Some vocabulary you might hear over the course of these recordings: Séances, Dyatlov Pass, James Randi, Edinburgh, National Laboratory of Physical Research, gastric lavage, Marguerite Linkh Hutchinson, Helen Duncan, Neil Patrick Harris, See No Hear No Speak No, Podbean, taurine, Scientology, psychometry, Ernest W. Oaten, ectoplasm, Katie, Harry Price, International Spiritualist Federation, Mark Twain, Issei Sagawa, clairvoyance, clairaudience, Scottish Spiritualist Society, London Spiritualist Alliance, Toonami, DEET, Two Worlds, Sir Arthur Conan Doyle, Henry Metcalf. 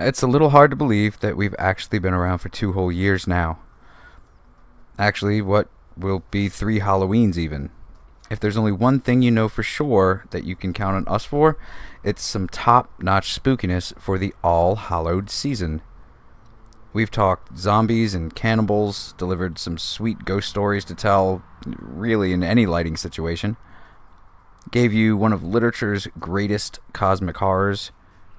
It's a little hard to believe that we've actually been around for 2 whole years now. Actually, what will be 3 Halloweens even. If there's only one thing you know for sure that you can count on us for, it's some top-notch spookiness for the all-hallowed season. We've talked zombies and cannibals, delivered some sweet ghost stories to tell, really in any lighting situation. Gave you one of literature's greatest cosmic horrors.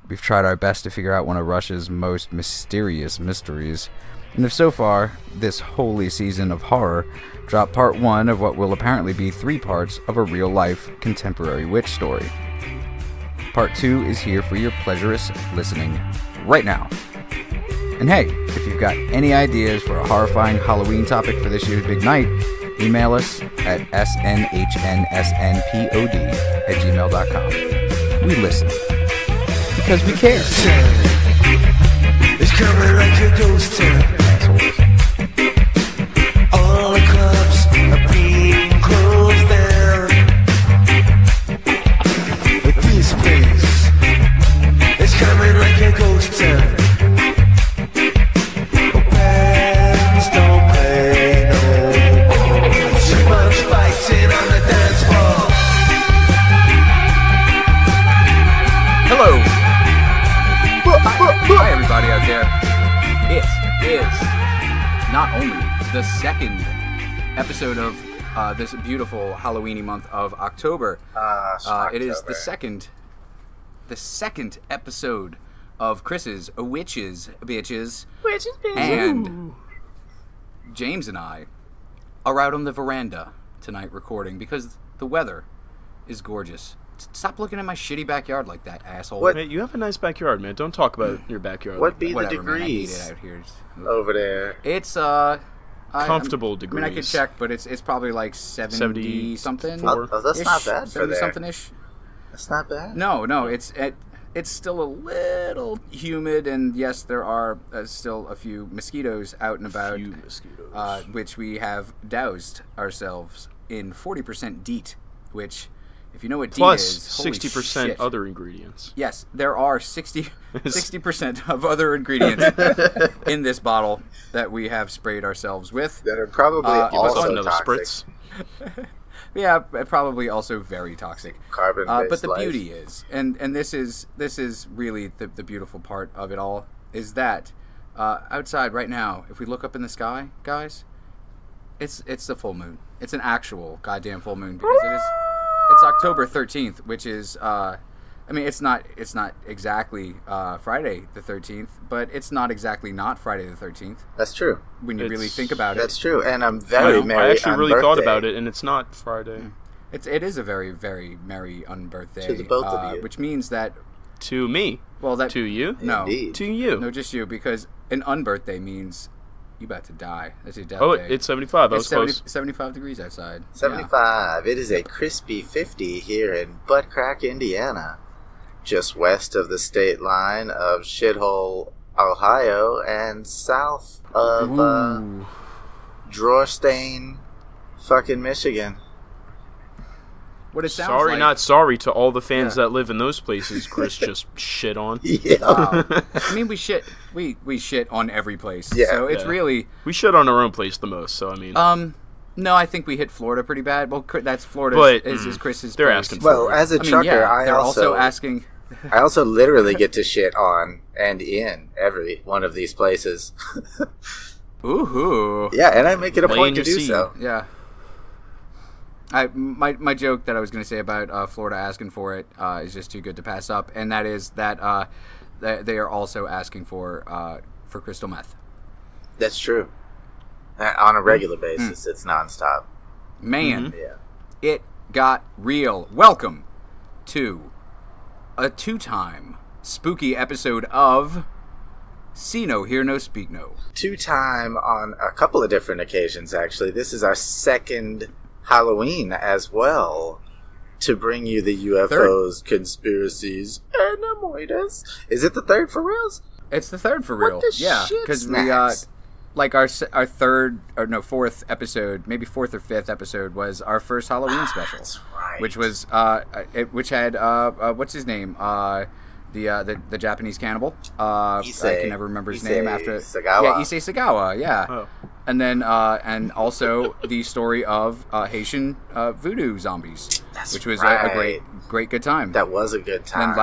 We've tried our best to figure out one of Russia's most mysterious mysteries. And if so far, this holy season of horror dropped part 1 of what will apparently be 3 parts of a real-life contemporary witch story. Part 2 is here for your pleasurous listening right now. And hey, if you've got any ideas for a horrifying Halloween topic for this year's big night, email us at snhnsnpod@gmail.com. We listen. Because we care. It's coming like a ghost town. All the clubs are being closed down. But this place is coming like a ghost town. Hi everybody out there, it is not only the 2nd episode of this beautiful Halloweeny month of October, it is the second episode of Chris's Witches Bitches, and James and I are out on the veranda tonight recording because the weather is gorgeous. Stop looking at my shitty backyard like that, asshole. What? Mate, you have a nice backyard, man. Don't talk about your backyard. What be the degrees, man, I hate it out here. It's over there? It's comfortable degrees. I mean, I could check, but it's probably like 70 something. Oh, that's not bad for there. 70-something-ish. That's not bad. No, it's still a little humid, and yes, there are still a few mosquitoes out and about, which we have doused ourselves in 40% DEET, which. If you know what DEET is, holy shit. Plus 60% other ingredients. Yes, there are 60% of other ingredients in this bottle that we have sprayed ourselves with. That are probably also toxic. Spritz. Yeah, probably also very toxic. Carbon-based but the beauty is, and this is really the beautiful part of it all, is that outside right now, if we look up in the sky, guys, it's the full moon. It's an actual goddamn full moon because it is... It's October 13th, which is, I mean, it's not exactly Friday the 13th, but it's not exactly not Friday the 13th. That's true. When you really think about it. That's true, and I'm very merry I actually really thought about it, and it's not Friday. It is a very, very merry unbirthday. To the both of you. Which means that... To me. Well, that... To you? No. Indeed. To you. No, just you, because an unbirthday means... You about to die. That's your death day. It's 75. It's 75 degrees outside. 75. Yeah. It is a crispy 50 here in Butt Crack, Indiana, just west of the state line of shithole Ohio and south of Drorstain, fucking Michigan. What it sounds sorry, like. Not sorry to all the fans that live in those places. Chris just shit on. Yeah, I mean we shit on every place. Yeah, so it's really we shit on our own place the most. So I mean, no, I think we hit Florida pretty bad. Well, that's Florida is Chris's. They're place. Asking. Well, as a trucker, I also asking. I also literally get to shit on and in every one of these places. Ooh-hoo. Yeah, and I make it a point to do so. Yeah. My joke that I was going to say about Florida asking for it is just too good to pass up, and that is that they are also asking for crystal meth. That's true. On a regular basis, it's nonstop. Man, it got real. Welcome to a 2-time spooky episode of See No, Hear No, Speak No. 2-time on a couple of different occasions, actually. This is our 2nd... Halloween as well, to bring you the UFOs, conspiracies, anemoidas. Is it the 3rd for reals? It's the 3rd for real. Yeah, because we like our 4th episode, maybe 4th or 5th episode was our first Halloween special, that's right. Which was which had what's his name the Japanese cannibal. I can never remember his name after. Sagawa. Yeah, Issei Sagawa. Yeah. Oh. And then and also the story of Haitian voodoo zombies, which was a great good time. That was a good time. And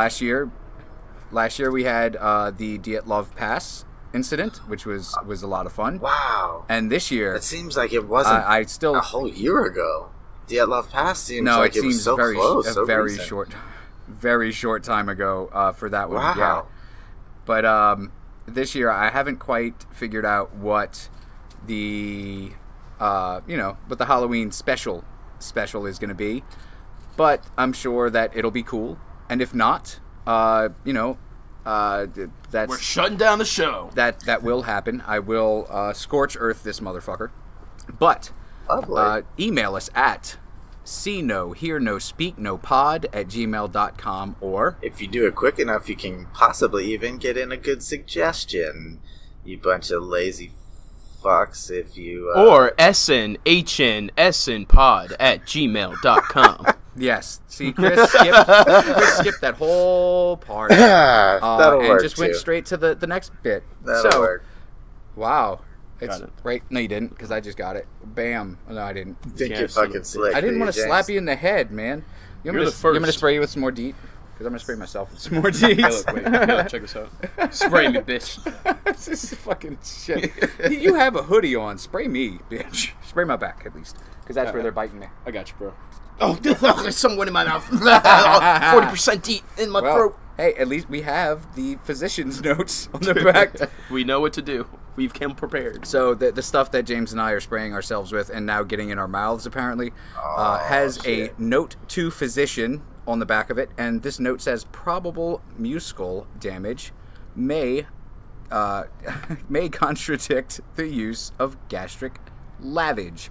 last year we had the Dyatlov Pass incident, which was a lot of fun. Wow. And this year, it seems like it wasn't a whole year ago. Dyatlov Pass seems like it was so close. A very short time ago for that one. Wow. Yeah. But this year I haven't quite figured out what the what the Halloween special is going to be, but I'm sure that it'll be cool. And if not, we're shutting down the show. That will happen. I will scorch earth this motherfucker. But email us at See No, Hear No, Speak No Pod @gmail.com, or if you do it quick enough, you can possibly even get in a good suggestion. You bunch of lazy fucks, if you or snhnspod @gmail.com. Yes. See, Chris skipped that whole part. That'll and work just too. Went straight to the next bit. That'll work. Wow. It's right. No, you didn't, because I just got it. Bam. No, I didn't. Think you're fucking slick. I didn't want to slap you in the head, man. You want me to spray you with some more DEET? Because I'm going to spray myself with some more DEET. Wait, check this out. Spray me, bitch. This is fucking shit. You have a hoodie on. Spray me, bitch. Spray my back, at least. Because that's where they're biting me. I got you, bro. Oh, there's someone in my mouth. 40% DEET in my throat. Hey, at least we have the physician's notes on the back. We know what to do. We've come prepared. So the stuff that James and I are spraying ourselves with and now getting in our mouths, apparently, has a note to physician on the back of it. And this note says, probable muscle damage may contradict the use of gastric lavage.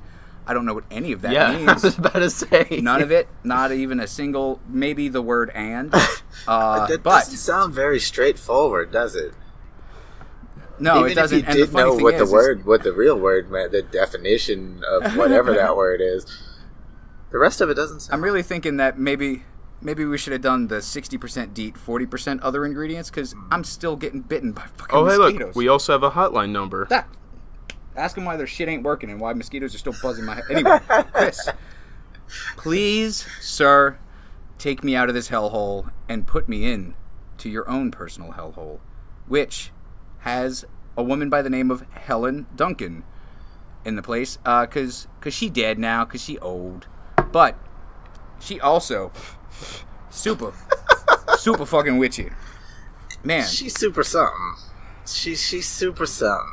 I don't know what any of that means. I was about to say. None of it. Not even a single, maybe the word and. That doesn't sound very straightforward, does it? No, even it doesn't. If you did know what the real word meant, the definition of whatever that word is, the rest of it doesn't sound. I'm really thinking that maybe we should have done the 60% DEET, 40% other ingredients, because I'm still getting bitten by fucking mosquitoes. Hey, look, we also have a hotline number. Ask them why their shit ain't working and why mosquitoes are still buzzing my head. Anyway, Chris, please, sir, take me out of this hellhole and put me in to your own personal hellhole, which has a woman by the name of Helen Duncan in the place, because she dead now, because she old. But she also super fucking witchy. Man. She's super something. She's super something.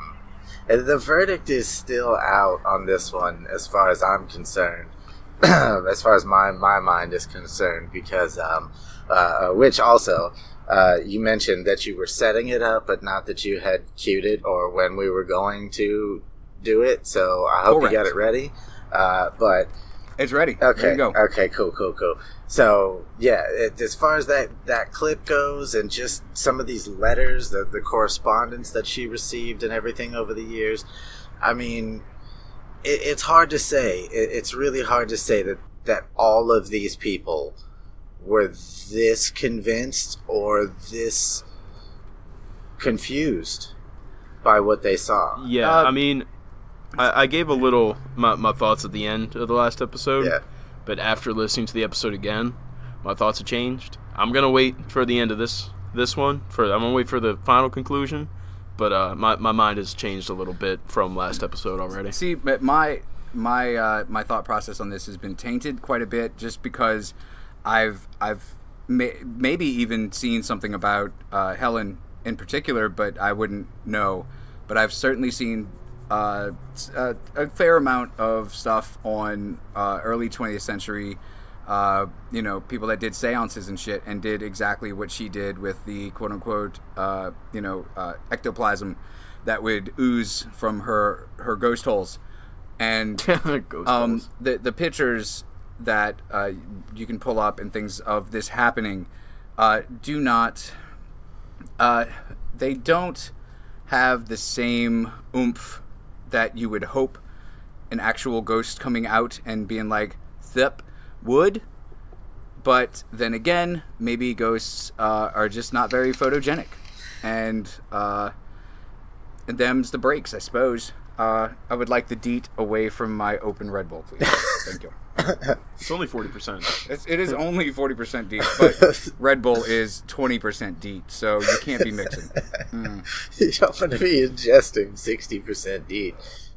The verdict is still out on this one, as far as I'm concerned, as far as my mind is concerned, because which also you mentioned that you were setting it up, but not that you had queued it or when we were going to do it. So I hope you got it ready. But it's ready. Okay. There you go. Okay. Cool. So yeah, as far as that clip goes, and just some of these letters, the correspondence that she received and everything over the years, I mean, it's hard to say. It's really hard to say that all of these people were this convinced or this confused by what they saw. Yeah, I mean, I gave a little my thoughts at the end of the last episode, but after listening to the episode again, my thoughts have changed. I'm gonna wait for the end of this one. I'm gonna wait for the final conclusion, but my mind has changed a little bit from last episode already. See, but my thought process on this has been tainted quite a bit, just because I've maybe even seen something about Helen in particular, but I wouldn't know. But I've certainly seen a fair amount of stuff on early 20th century, people that did seances and shit and did exactly what she did with the quote-unquote, ectoplasm that would ooze from her ghost holes. And the pictures that you can pull up and things of this happening do not... they don't have the same oomph that you would hope an actual ghost coming out and being like, zip, would But then again, maybe ghosts are just not very photogenic, and them's the breaks, I suppose. I would like the DEET away from my open Red Bull, please. Thank you. It's only 40%. It is only 40% DEET, but Red Bull is 20% DEET, so you can't be mixing. You don't want to be ingesting 60% DEET,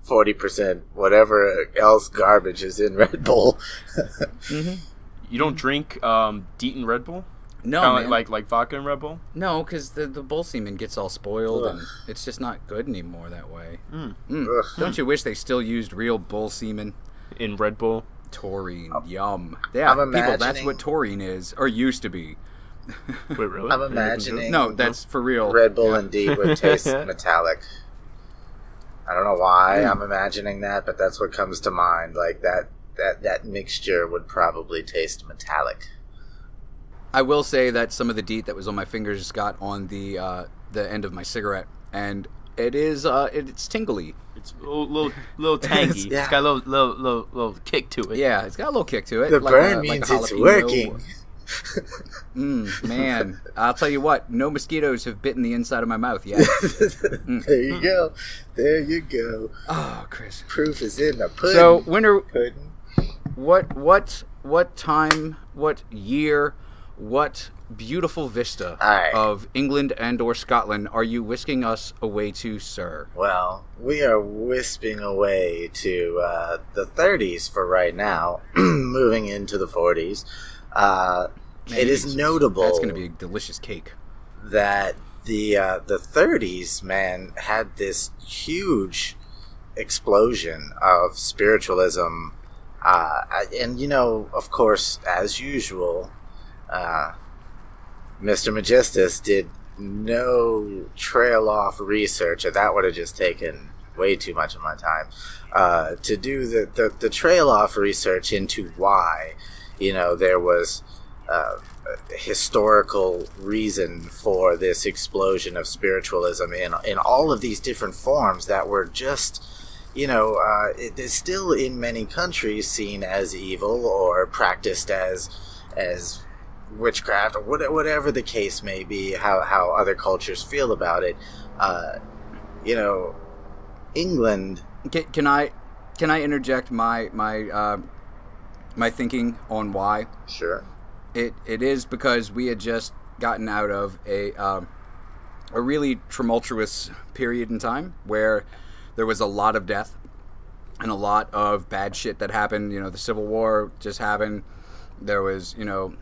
40%, whatever else garbage is in Red Bull. Mm-hmm. You don't drink DEET and Red Bull? No, man. Like vodka and Red Bull? No, because the bull semen gets all spoiled, and it's just not good anymore that way. Don't you wish they still used real bull semen? In Red Bull? Taurine, yum. Yeah, people, that's what taurine is, or used to be. Wait, really? I'm imagining. No, that's for real. Red Bull indeed would taste metallic. I don't know why I'm imagining that, but that's what comes to mind. Like that mixture would probably taste metallic. I will say that some of the DEET that was on my fingers got on the end of my cigarette, and it is it's tingly. It's a little tangy. It's got a little kick to it. Yeah, it's got a little kick to it. The burn means it's working. Man, I'll tell you what, no mosquitoes have bitten the inside of my mouth yet. There you go. There you go. Oh, Chris. Proof is in the pudding. So, winter pudding. What time, what year, what beautiful vista of England and or Scotland are you whisking us away to, sir? Well, we are wisping away to the 30s for right now, moving into the 40s. It is notable. That's going to be a delicious cake. That the 30s, man, had this huge explosion of spiritualism, and you know, of course, as usual, Mr. Magistus did no trail off research, or that would have just taken way too much of my time to do the trail off research into why. You know, there was a historical reason for this explosion of spiritualism in all of these different forms that were just, you know, it is still in many countries seen as evil or practiced as witchcraft or whatever the case may be, how other cultures feel about it. You know, England... Can I interject my thinking on why? Sure. It is because we had just gotten out of a really tumultuous period in time where there was a lot of death and a lot of bad shit that happened. You know, the Civil War just happened. There was, you know,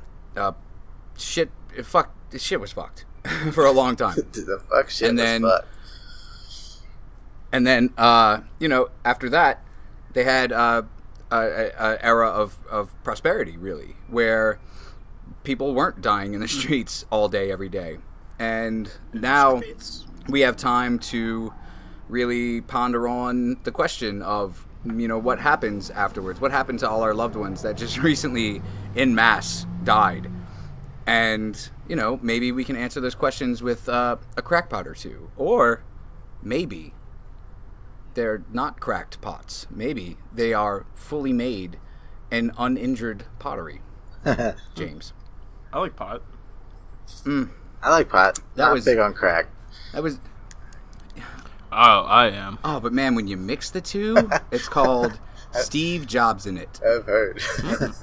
shit was fucked for a long time. The fuck shit and was then, fucked. And then, you know, after that, they had... a era of prosperity, really, where people weren't dying in the streets all day, every day. And now we have time to really ponder on the question of, you know, what happens afterwards? What happened to all our loved ones that just recently, en masse, died? And, you know, maybe we can answer those questions with a crackpot or two. Or maybe... they're not cracked pots. Maybe they are fully made and uninjured pottery. James. I like pot. I like pot. That was big on crack. That was... Oh, I am. Oh, but man, when you mix the two, it's called Steve Jobs in it. I've heard.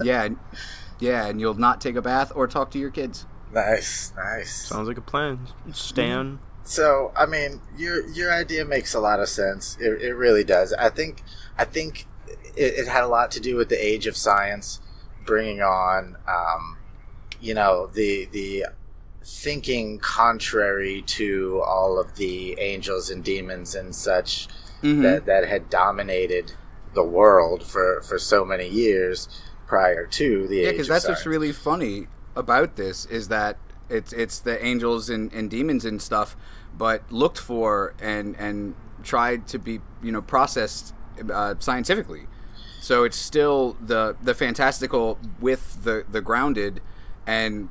Yeah, and you'll not take a bath or talk to your kids. Nice, nice. Sounds like a plan. Stan... So, I mean, your idea makes a lot of sense. It really does. I think it had a lot to do with the age of science, bringing on, you know, the thinking contrary to all of the angels and demons and such that had dominated the world for so many years prior to the age of science. Yeah, because that's what's really funny about this is that it's the angels and demons and stuff, but looked for and tried to be, you know, processed scientifically. So it's still the fantastical with the grounded, and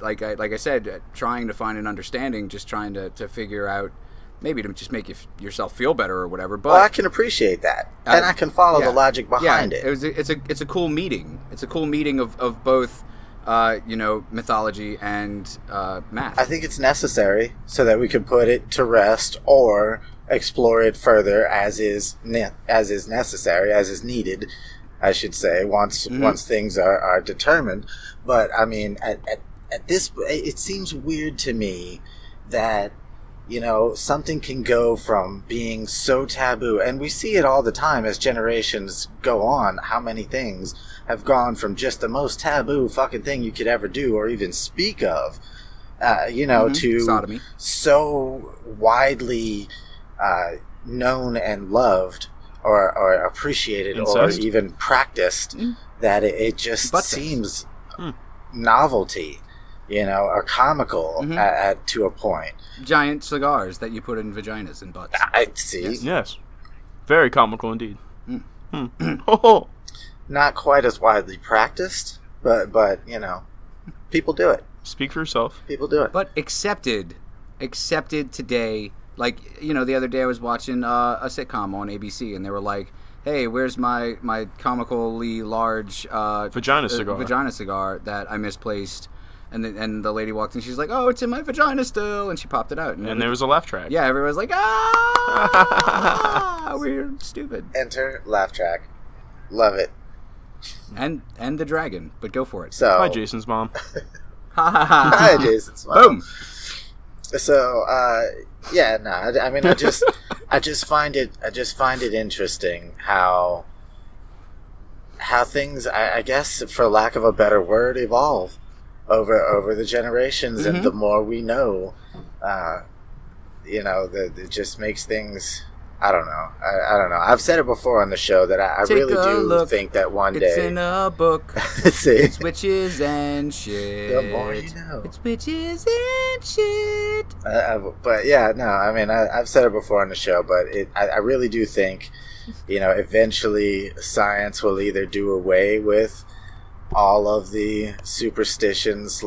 like I said, trying to find an understanding, just trying to figure out, maybe to just make yourself feel better or whatever. But well, I can appreciate that, and I can follow the logic behind it. It's a cool meeting. It's a cool meeting of both you know, mythology and math. I think it's necessary so that we can put it to rest or explore it further as is necessary, as is needed, I should say, once things are determined. But I mean, at this, it seems weird to me that, you know, something can go from being so taboo, and we see it all the time as generations go on, how many things have gone from just the most taboo fucking thing you could ever do or even speak of, you know, to sodomy, so widely known and loved or appreciated, incest, or even practiced, that it just seems novelty, you know, or comical to a point. Giant cigars that you put in vaginas and butts. I see. Yes. Very comical indeed. Not quite as widely practiced, but you know, people do it. Speak for yourself. People do it. But accepted today. Like, you know, the other day I was watching a sitcom on ABC, and they were like, "Hey, where's my comically large vagina cigar that I misplaced?" And the lady walked in. She's like, "Oh, it's in my vagina still," and she popped it out. And there was a laugh track. Yeah, everyone was like, "Ah, we're stupid." Enter laugh track. Love it. And the dragon, but go for it. So, hi, Jason's mom. Hi, Jason's mom. Boom. So, yeah, no, I mean, I just find it interesting how things, I guess, for lack of a better word, evolve over the generations, and the more we know, you know, it just makes things. I don't know. I don't know. I've said it before on the show that I really do think that one day... It's in a book. It's witches and shit. The more you know. It's witches and shit. But yeah, no, I mean, I've said it before on the show, but I really do think, you know, eventually science will either do away with all of the superstitions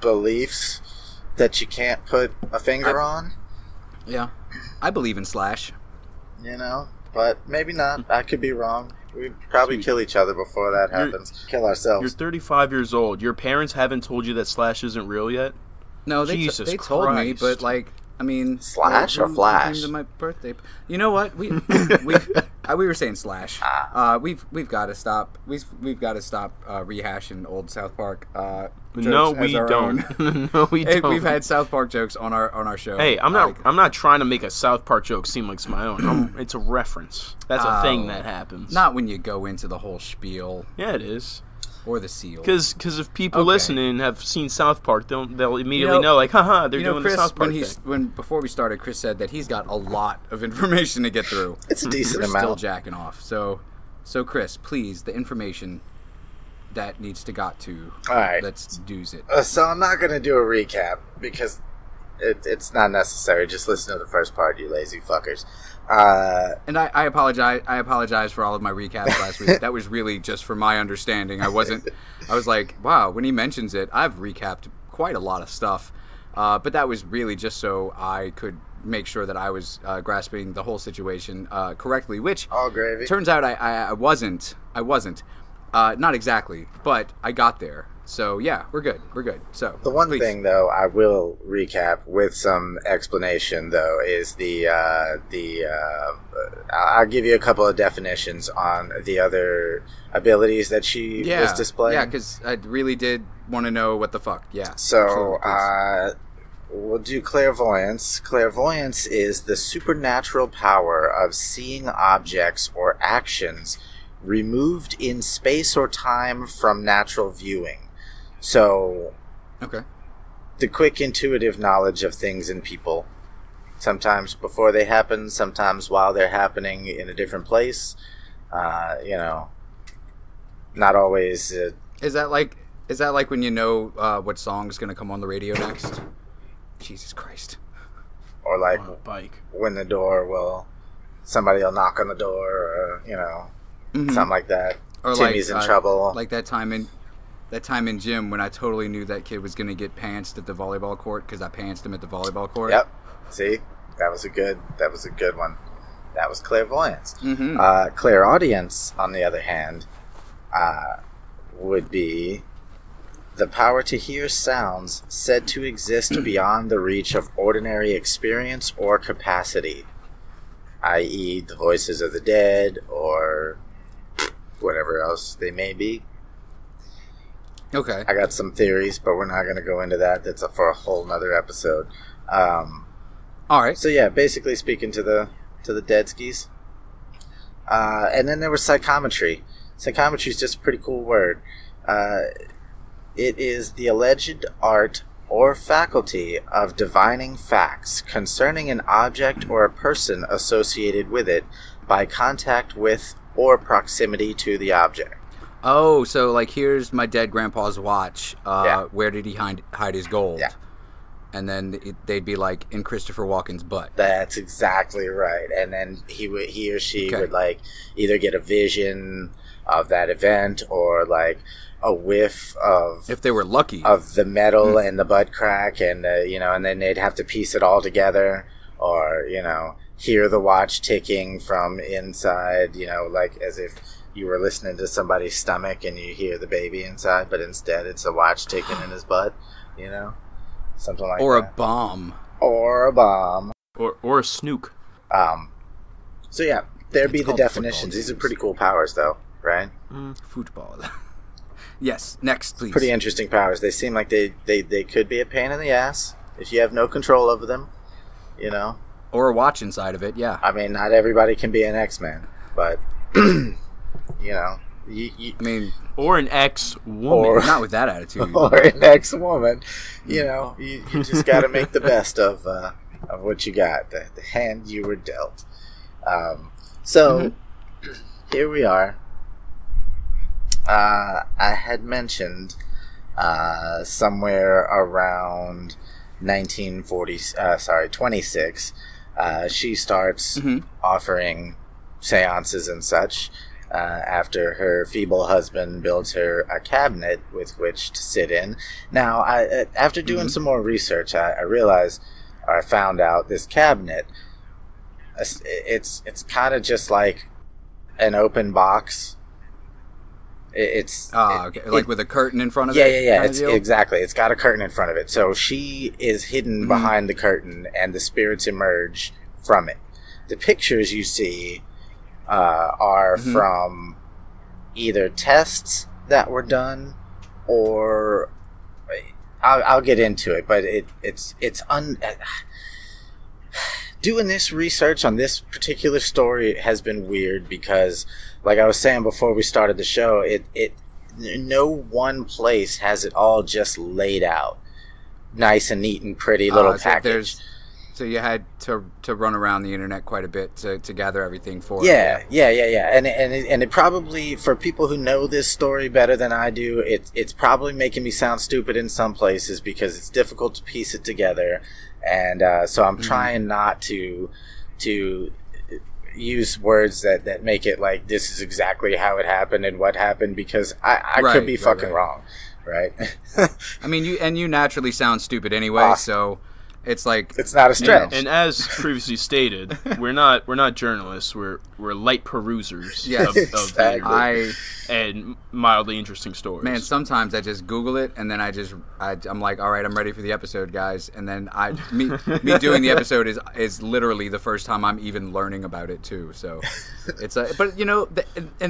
/ beliefs that you can't put a finger on. Yeah. I believe in slash. You know, but maybe not. I could be wrong. We'd probably kill each other before that happens. Kill ourselves. You're 35 years old. Your parents haven't told you that slash isn't real yet? No, they told me, but like, I mean, slash or flash? To my birthday. You know what? We were saying slash. We've got to stop. We've got to stop rehashing old South Park. No, we don't. No, we don't. We've had South Park jokes on our show. Hey, I'm not trying to make a South Park joke seem like it's my own. It's a reference. That's a thing that happens. Not when you go into the whole spiel. Yeah, it is. Or the seal. Because if people listening have seen South Park, they'll immediately know, like, haha, they're doing the South Park thing. Before we started, Chris said that he's got a lot of information to get through. It's a decent amount. Still jacking off. So Chris, please, the information that needs to got to. All right. Let's do it. So I'm not going to do a recap because it's not necessary. Just listen to the first part, you lazy fuckers. And I apologize. I apologize for all of my recaps last week. That was really just for my understanding. I was like, wow. When he mentions it, I've recapped quite a lot of stuff. But that was really just so I could make sure that I was grasping the whole situation correctly. Which all gravy. Turns out I wasn't. I wasn't. Not exactly, but I got there. So yeah, we're good. We're good. So the one thing, though, I will recap with some explanation, though, is I'll give you a couple of definitions on the other abilities that she was displaying. Yeah, because I really did want to know what the fuck. Yeah. So we'll do clairvoyance. Clairvoyance is the supernatural power of seeing objects or actions removed in space or time from natural viewing. So, the quick intuitive knowledge of things and people, sometimes before they happen, sometimes while they're happening in a different place, you know, not always. Is that like when you know what song is going to come on the radio next? Jesus Christ. Or like when the door will, somebody will knock on the door, or, you know, something like that. Or Timmy's in trouble. Like that time in gym when I totally knew that kid was going to get pantsed at the volleyball court because I pantsed him at the volleyball court. Yep. See? That was a good one. That was clairvoyance. Clairaudience, on the other hand, would be the power to hear sounds said to exist beyond the reach of ordinary experience or capacity, i.e. the voices of the dead or whatever else they may be. Okay. I got some theories, but we're not going to go into that. That's for a whole nother episode. All right. So yeah, basically speaking to the dead skis. And then there was psychometry. Psychometry is just a pretty cool word. It is the alleged art or faculty of divining facts concerning an object or a person associated with it by contact with or proximity to the object. Oh, so like here's my dead grandpa's watch. Yeah. Where did he hide his gold? Yeah. And then they'd be like, in Christopher Walken's butt. That's exactly right. And then he or she would like either get a vision of that event or like a whiff of, if they were lucky, of the metal and the butt crack, and and then they'd have to piece it all together, or hear the watch ticking from inside, like as if you were listening to somebody's stomach and you hear the baby inside, but instead it's a watch ticking in his butt, something like that. Or a bomb. Or a snook. So yeah, there'd be the definitions. These are pretty cool powers, though, right? Football. Yes, next, please. Pretty interesting powers. They seem like they could be a pain in the ass if you have no control over them, Or a watch inside of it, yeah. I mean, not everybody can be an X-Man, but, or an ex-woman. Not with that attitude. Or an ex-woman. You just got to make the best of what you got, the hand you were dealt. Here we are. I had mentioned somewhere around 26, she starts offering seances and such after her feeble husband builds her a cabinet with which to sit in. Now, after doing some more research, I found out this cabinet, it's kind of just like an open box. It's with a curtain in front of it. Yeah. Exactly. It's got a curtain in front of it. So she is hidden behind the curtain, and the spirits emerge from it. The pictures you see are from either tests that were done, or I'll get into it. But doing this research on this particular story has been weird because, like I was saying before we started the show, it no one place has it all just laid out nice and neat and pretty little package. So you had to run around the internet quite a bit to gather everything for it. Yeah. And it probably, for people who know this story better than I do, it's probably making me sound stupid in some places because it's difficult to piece it together. And so I'm trying not to use words that make it like this is exactly how it happened and what happened, because I could be fucking wrong, right? I mean, you naturally sound stupid anyway, so it's like it's not a stretch. And as previously stated, we're not journalists. We're light perusers of exactly. And mildly interesting stories. Man, sometimes I just Google it and then I'm like, all right, I'm ready for the episode, guys. And then me doing the episode is literally the first time I'm even learning about it too. So it's but in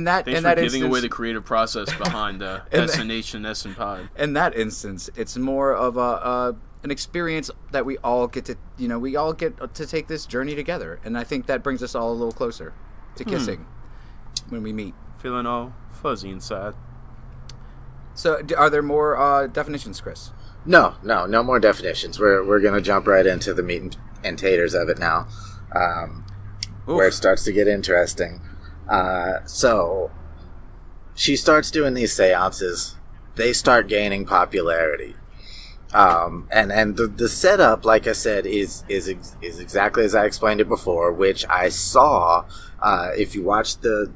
that instance, giving away the creative process behind S and Pod. In that instance, it's more of an experience that we all get to, take this journey together, and I think that brings us all a little closer to kissing when we meet. Feeling all fuzzy inside. So, are there more definitions, Chris? No more definitions. We're gonna jump right into the meat and taters of it now, where it starts to get interesting. So, she starts doing these seances. They start gaining popularity. And the setup, like I said, is exactly as I explained it before, which I saw, if you watch the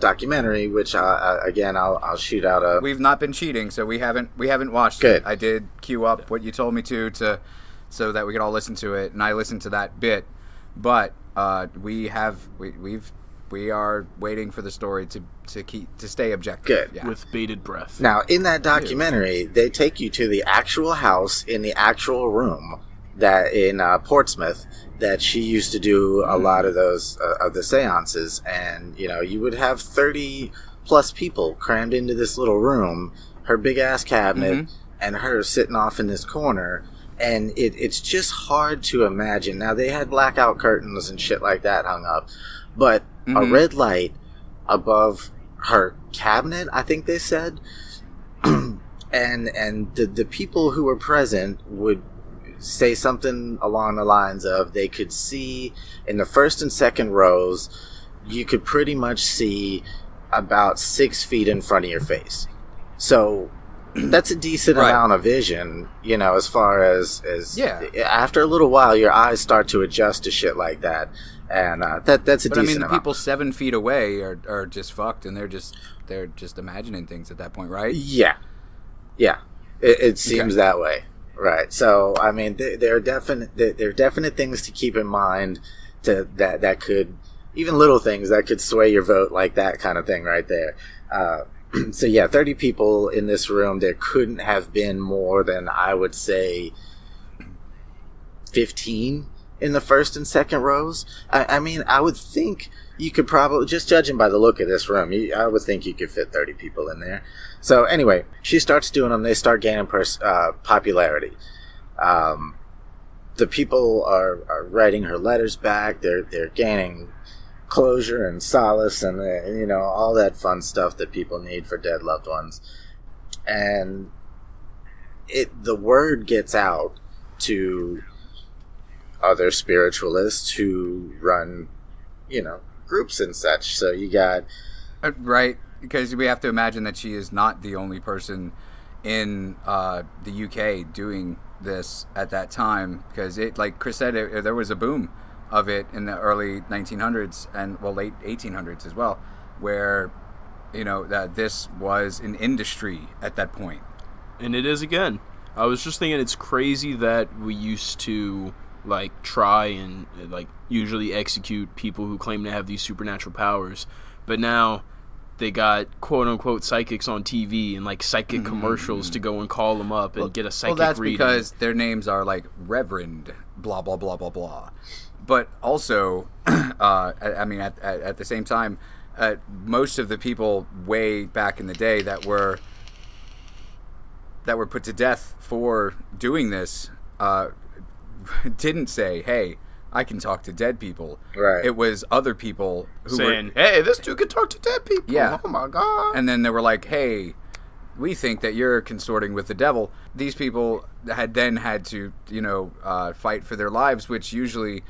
documentary, which again I'll shoot out a. We've not been cheating, so we haven't watched it. I did queue up what you told me to so that we could all listen to it, and I listened to that bit, but we've We are waiting for the story to stay objective. Good. Yeah. With bated breath. Now, in that documentary, they take you to the actual house in the actual room that in Portsmouth that she used to do a lot of those of the seances, and you know you would have 30+ people crammed into this little room, her big ass cabinet, and her sitting off in this corner. And it's just hard to imagine. Now, they had blackout curtains and shit like that hung up. But a red light above her cabinet, I think they said. and the people who were present would say something along the lines of they could see in the first and second rows, you could pretty much see about 6 feet in front of your face. So... that's a decent amount of vision, you know, as far as after a little while your eyes start to adjust to shit like that, and that's a decent amount. But I mean, the people 7 feet away are just fucked, and they're just imagining things at that point, right? Yeah, yeah, it seems that way, right? So I mean, there are definite things to keep in mind that could, even little things that could sway your vote, like that kind of thing right there. So, yeah, 30 people in this room. There couldn't have been more than, I would say, 15 in the first and second rows. I mean, I would think you could probably, just judging by the look of this room, I would think you could fit 30 people in there. So, anyway, she starts doing them. They start gaining popularity. The people are writing her letters back. They're gaining closure and solace and you know, all that fun stuff that people need for dead loved ones, and the word gets out to other spiritualists who run, you know, groups and such. So you got right, because we have to imagine that she is not the only person in the UK doing this at that time, because it, like Chris said, there was a boom of it in the early 1900s and, well, late 1800s as well, where, you know, that this was an industry at that point. And it is again. I was just thinking, it's crazy that we used to, like, try and, like, usually execute people who claim to have these supernatural powers, but now they got quote-unquote psychics on TV and, like, psychic commercials to go and call them up and get a psychic reading. Well, that's because their names are, like, Reverend blah, blah, blah, blah, blah. But also, I mean, at the same time, most of the people way back in the day that were put to death for doing this didn't say, "Hey, I can talk to dead people." Right. It was other people who saying, "Hey, this dude can talk to dead people." Yeah. Oh my god. And then they were like, "Hey, we think that you're consorting with the devil." These people had to, you know, fight for their lives, which usually.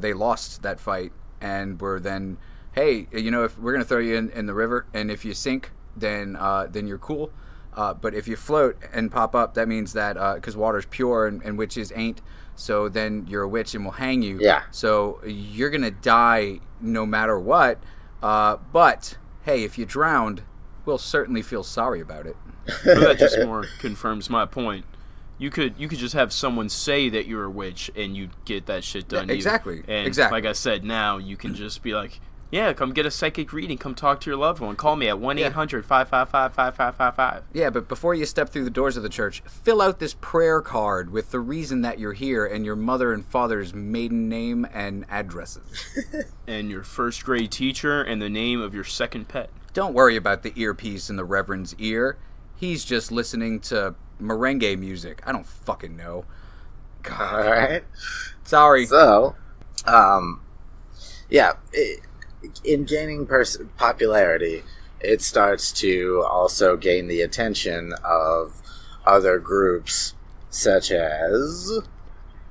They lost that fight and were then, hey, you know, if we're going to throw you in the river, and if you sink, then you're cool. But if you float and pop up, that means that because water's pure and witches ain't, so then you're a witch and we'll hang you. Yeah. So you're going to die no matter what. But, hey, if you drowned, we'll certainly feel sorry about it. Well, that just more confirms my point. You could just have someone say that you're a witch and you get that shit done. Yeah, exactly. And exactly. Like I said, now you can just be like, yeah, come get a psychic reading. Come talk to your loved one. Call me at 1-800-555-5555. Yeah, but before you step through the doors of the church, fill out this prayer card with the reason that you're here and your mother and father's maiden name and addresses. And your first grade teacher and the name of your second pet. Don't worry about the earpiece in the reverend's ear. He's just listening to... merengue music. I don't fucking know. God. All right. Sorry. So, yeah, in gaining popularity, it starts to also gain the attention of other groups, such as...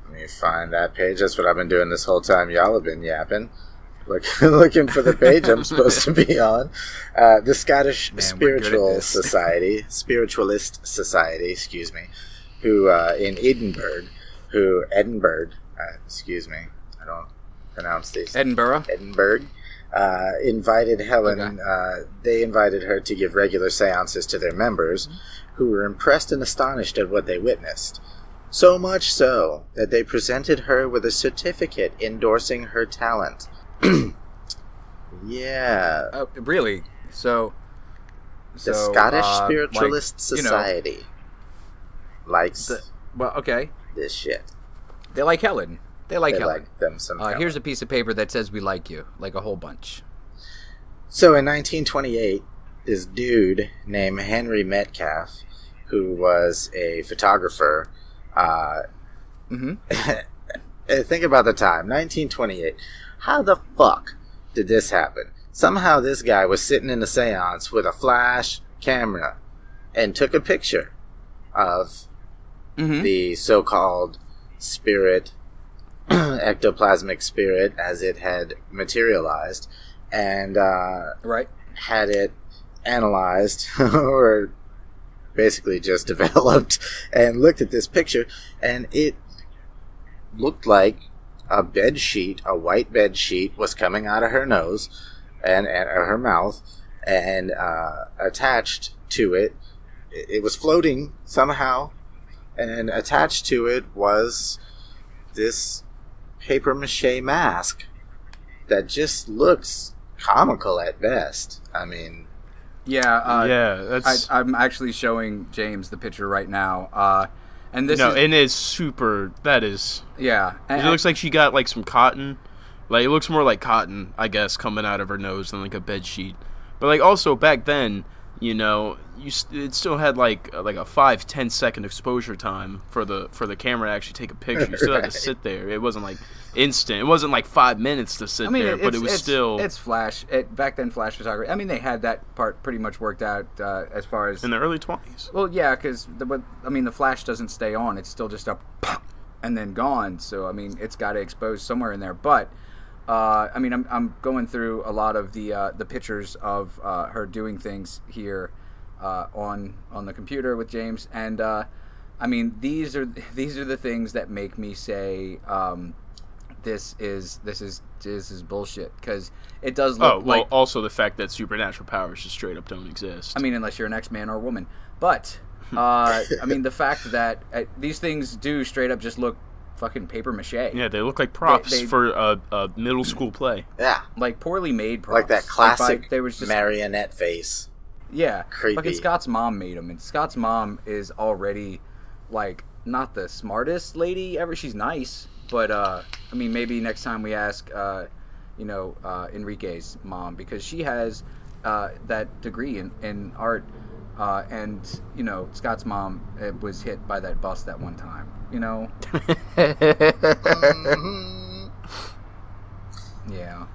let me find that page. That's what I've been doing this whole time. Y'all have been yapping. Looking for the page I'm supposed to be on. The Scottish Spiritualist Society, excuse me, who in Edinburgh, excuse me, I don't pronounce these. Edinburgh invited Helen. Okay. They invited her to give regular seances to their members, who were impressed and astonished at what they witnessed. So much so that they presented her with a certificate endorsing her talent. Yeah. Really? So the Scottish Spiritualist Society likes this shit. They like Helen. They like them some Helen. Here's a piece of paper that says we like you, like a whole bunch. So in 1928, this dude named Henry Metcalf, who was a photographer, think about the time, 1928. How the fuck did this happen? Somehow this guy was sitting in a seance with a flash camera and took a picture of the so-called spirit, ectoplasmic spirit, as it had materialized, and had it analyzed or basically just developed, and looked at this picture, and it looked like a bed sheet, a white bed sheet, was coming out of her nose and her mouth, and attached to it, it was floating somehow, and attached to it was this paper mache mask that just looks comical at best. I mean, I'm actually showing James the picture right now. And this it is super. That is And it looks like she got like some cotton. Like it looks more like cotton, I guess, coming out of her nose than like a bed sheet. But like also back then, you know, it still had like a 5-10 second exposure time for the camera to actually take a picture. You still had to sit there. It wasn't like instant. It wasn't like 5 minutes to sit there, but it was still. It's flash. Back then, flash photography. I mean, they had that part pretty much worked out as far as in the early '20s. Well, yeah, because the flash doesn't stay on. It's still just up and then gone. So I mean, it's got to expose somewhere in there, but. I mean, I'm going through a lot of the pictures of her doing things here on the computer with James, and I mean these are the things that make me say this is bullshit, because it does look. Oh, well, like, also the fact that supernatural powers just straight up don't exist. I mean, unless you're an X-Man or a woman, but I mean the fact that these things do straight up just look. Fucking paper mache. Yeah, they look like props for a middle school play. Yeah, like poorly made props. Like that classic there was just, marionette face. Yeah, creepy. Fucking Scott's mom made them, and Scott's mom is already like not the smartest lady ever. She's nice, but I mean, maybe next time we ask, Enrique's mom, because she has that degree in art, and you know, Scott's mom was hit by that bus that one time. You know, yeah.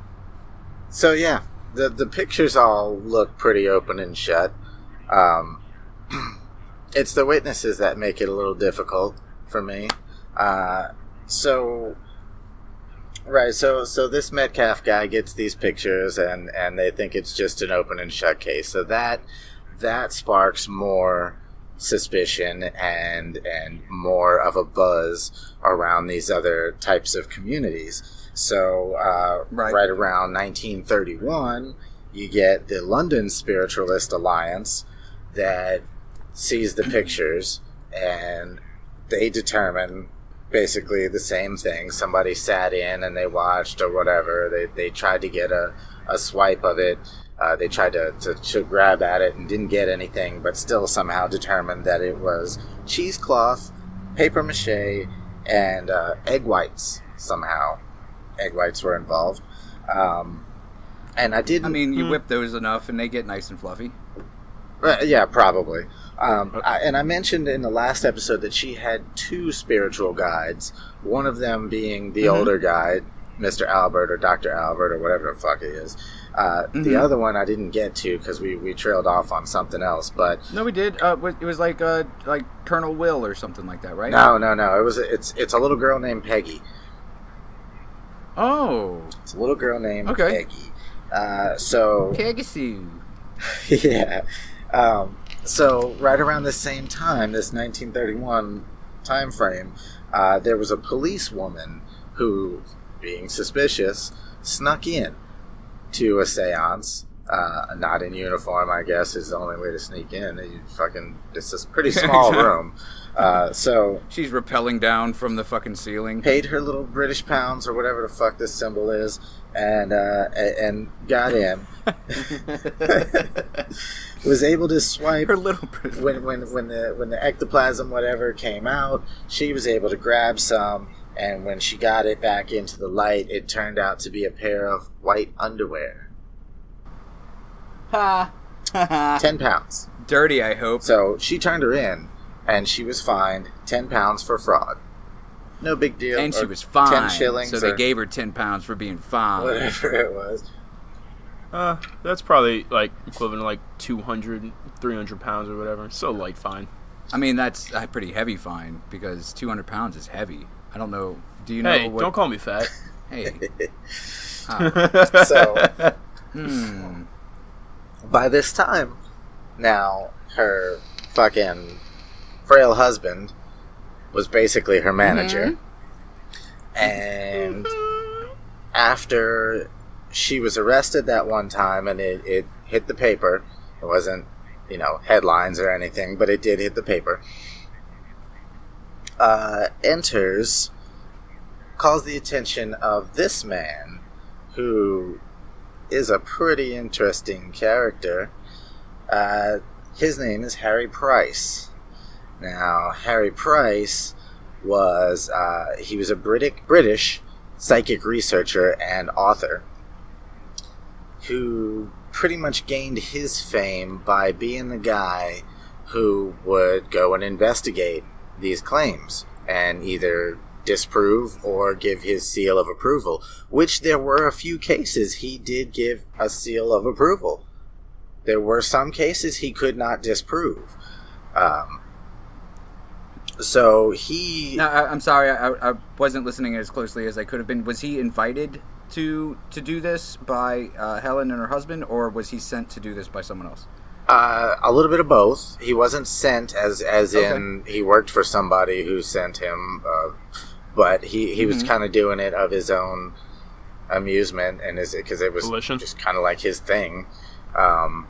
So yeah, the pictures all look pretty open and shut. It's the witnesses that make it a little difficult for me. So this Metcalf guy gets these pictures, and they think it's just an open and shut case. So that sparks more suspicion and more of a buzz around these other types of communities. So right around 1931, you get the London Spiritualist Alliance that sees the pictures, and they determine basically the same thing. Somebody sat in and they watched or whatever. They tried to get a swipe of it. They tried to grab at it and didn't get anything, but still somehow determined that it was cheesecloth, paper mache, and egg whites somehow. Egg whites were involved. And I didn't... I mean, you whip those enough and they get nice and fluffy. Yeah, probably. And I mentioned in the last episode that she had two spiritual guides, one of them being the older guide, Mr. Albert or Dr. Albert or whatever the fuck it is. The other one I didn't get to because we trailed off on something else. But no, we did. It was like Colonel Will or something like that, right? No. It's a little girl named Peggy. Oh, it's a little girl named Peggy. So Peggy Sue. Yeah. So right around the same time, this 1931 time frame, there was a policewoman who, being suspicious, snuck in to a seance, not in uniform, I guess, is the only way to sneak in. It's a pretty small room. So she's rappelling down from the fucking ceiling. Paid her little British pounds or whatever the fuck this symbol is, and goddamn, was able to swipe her little British when the ectoplasm whatever came out. She was able to grab some, and when she got it back into the light, it turned out to be a pair of white underwear. Ha. 10 pounds. Dirty, I hope. So she turned her in, and she was fined £10 for fraud. No big deal. And she was fined. 10 shillings. So they gave her £10 for being fined. Whatever it was. That's probably like equivalent to like 200, 300 pounds or whatever. It's still a light fine. I mean, that's a pretty heavy fine because 200 pounds is heavy. I don't know. Do you know? Hey, what... don't call me fat. Hey. So. Hmm. By this time, now her fucking frail husband was basically her manager. Mm-hmm. And after she was arrested that one time and it hit the paper, it wasn't, you know, headlines or anything, but it did hit the paper, calls the attention of this man who is a pretty interesting character. His name is Harry Price. Now, Harry Price was a British psychic researcher and author who pretty much gained his fame by being the guy who would go and investigate these claims and either disprove or give his seal of approval, which there were a few cases he did give a seal of approval. There were some cases he could not disprove. So he... No, I'm sorry, I wasn't listening as closely as I could have been. Was he invited to do this by Helen and her husband, or was he sent to do this by someone else? A little bit of both. He wasn't sent as okay. In he worked for somebody who sent him, but he was kind of doing it of his own amusement, and because it was Delicious. Just kind of like his thing. Right,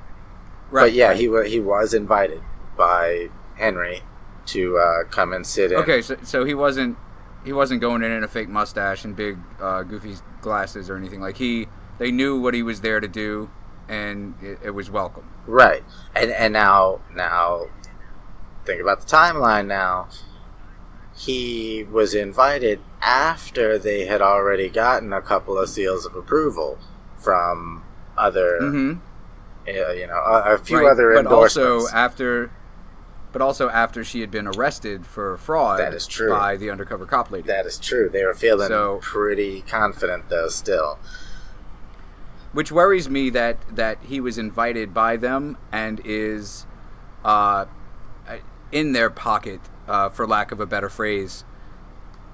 but yeah, right. He was invited by Henry to come and sit in. Okay, so he wasn't going in a fake mustache and big goofy glasses or anything. Like they knew what he was there to do, and it was welcome. Right, and now think about the timeline. Now he was invited after they had already gotten a couple of seals of approval from other. Mm-hmm. You know, a few right. other endorsements. But also after she had been arrested for fraud. That is true. By the undercover cop lady. That is true. They were feeling pretty confident, though, still. Which worries me that he was invited by them and is in their pocket, for lack of a better phrase,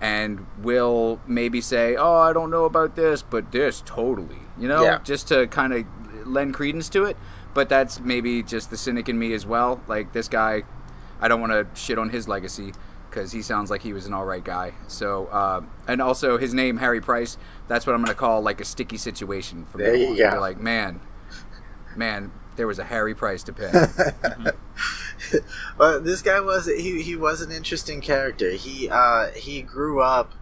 and will maybe say, oh, I don't know about this, but this totally, you know, yeah. Just to kind of lend credence to it. But that's maybe just the cynic in me as well. Like, this guy, I don't want to shit on his legacy because he sounds like he was an all right guy. So and also his name, Harry Price, that's what I'm going to call like a sticky situation from there. You go. They're like, man there was a Harry Price to pay. Mm-hmm. Well, this guy was he was an interesting character. He grew up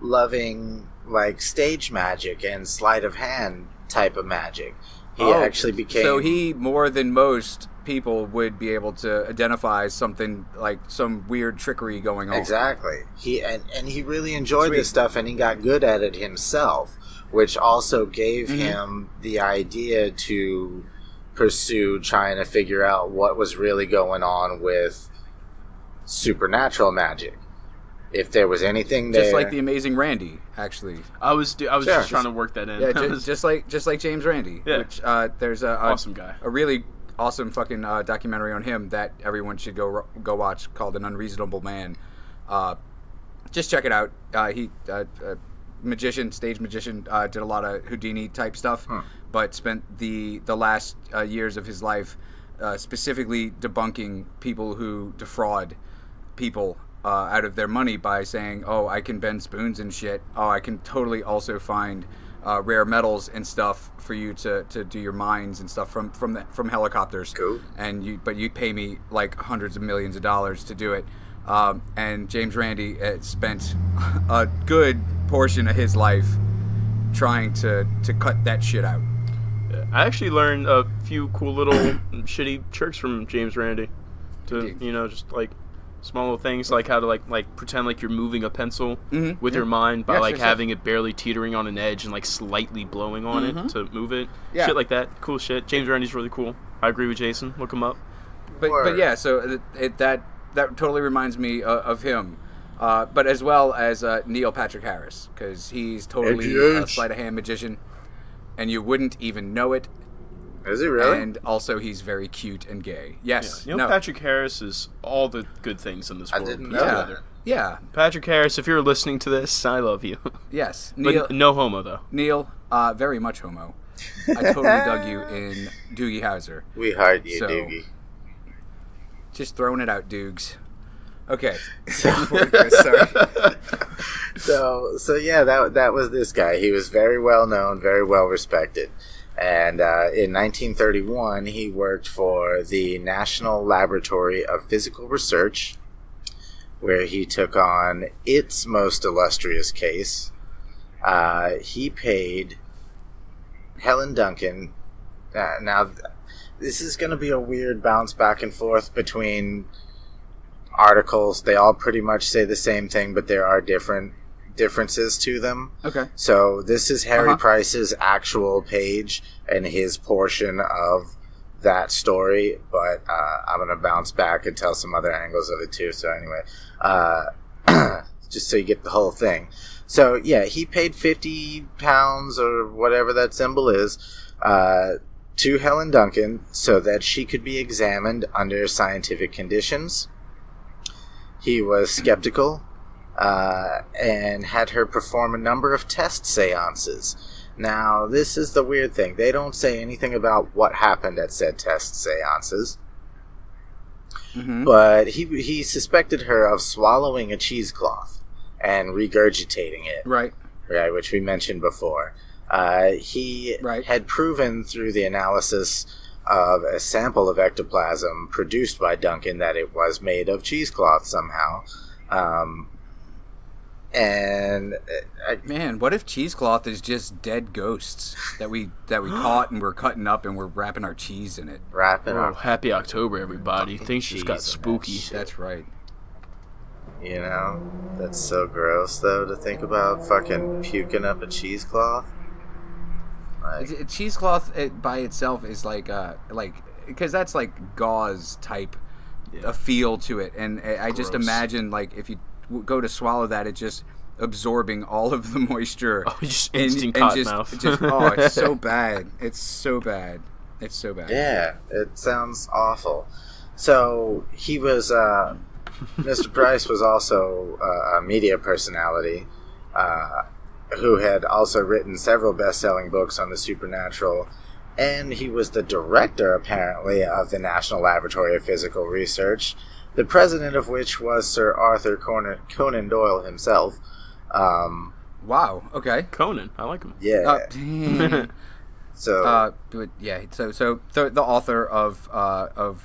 loving like stage magic and sleight of hand type of magic. He actually became... So he, more than most people, would be able to identify something, like some weird trickery going on. Exactly. And he really enjoyed this stuff, and he got good at it himself, which also gave him the idea to pursue trying to figure out what was really going on with supernatural magic. If there was anything there, just like the Amazing Randi, actually, I was just trying to work that in. Yeah, just like James Randi, yeah. Which there's a awesome guy, a really awesome fucking documentary on him that everyone should go watch called An Unreasonable Man. Just check it out. He magician, stage magician, did a lot of Houdini type stuff, but spent the last years of his life specifically debunking people who defraud people. Out of their money by saying, oh, I can bend spoons and shit. Oh, I can totally also find rare metals and stuff for you to do your mines and stuff from helicopters. Cool. But you pay me like hundreds of millions of dollars to do it. And James Randi spent a good portion of his life trying to cut that shit out. I actually learned a few cool little shitty tricks from James Randi. Indeed. You know, just like small little things, like how to like pretend like you're moving a pencil with your mind by having it barely teetering on an edge and like slightly blowing on it to move it. Yeah. Shit like that. Cool shit. James Randi's really cool. I agree with Jason. Look him up. But yeah, so that totally reminds me of him. But as well as Neil Patrick Harris, because he's totally a sleight of hand magician, and you wouldn't even know it. Is he really? And also, he's very cute and gay. Yes. Yeah. Neil Patrick Harris is all the good things in this world. I didn't know that. Yeah. Patrick Harris, if you're listening to this, I love you. Yes. Neil, but no homo, though. Neil, very much homo. I totally dug you in Doogie Howser. We hired you, so, Doogie. Just throwing it out, Doogs. Okay. So yeah, that was this guy. He was very well known, very well respected. And in 1931, he worked for the National Laboratory of Physical Research, where he took on its most illustrious case. He paid Helen Duncan. Now, this is going to be a weird bounce back and forth between articles. They all pretty much say the same thing, but there are differences to them. Okay. So this is Harry Price's actual page and his portion of that story, but I'm going to bounce back and tell some other angles of it too. So anyway, just so you get the whole thing. So yeah, he paid £50 or whatever that symbol is to Helen Duncan so that she could be examined under scientific conditions. He was skeptical and had her perform a number of test seances. Now, this is the weird thing. They don't say anything about what happened at said test seances. But he suspected her of swallowing a cheesecloth and regurgitating it. Right. Right, which we mentioned before. He had proven through the analysis of a sample of ectoplasm produced by Duncan that it was made of cheesecloth somehow. Man, what if cheesecloth is just dead ghosts that we caught and we're cutting up and we're wrapping our cheese in it? Happy October, everybody. Things just got spooky. That's right. You know, that's so gross, though, to think about fucking puking up a cheesecloth. Like, cheesecloth by itself is like because that's like gauze type a feel to it, and I just imagine like if you go to swallow that, it's just absorbing all of the moisture. Oh, just instant cottonmouth. Oh, it's so bad. It's so bad. It's so bad. Yeah, it sounds awful. So he was Mr. Price was also a media personality. Who had also written several best-selling books on the supernatural, and he was the director, apparently, of the National Laboratory of Physical Research, the president of which was Sir Arthur Conan Doyle himself. Wow, okay. Conan, I like him. Yeah. So... yeah, so the author of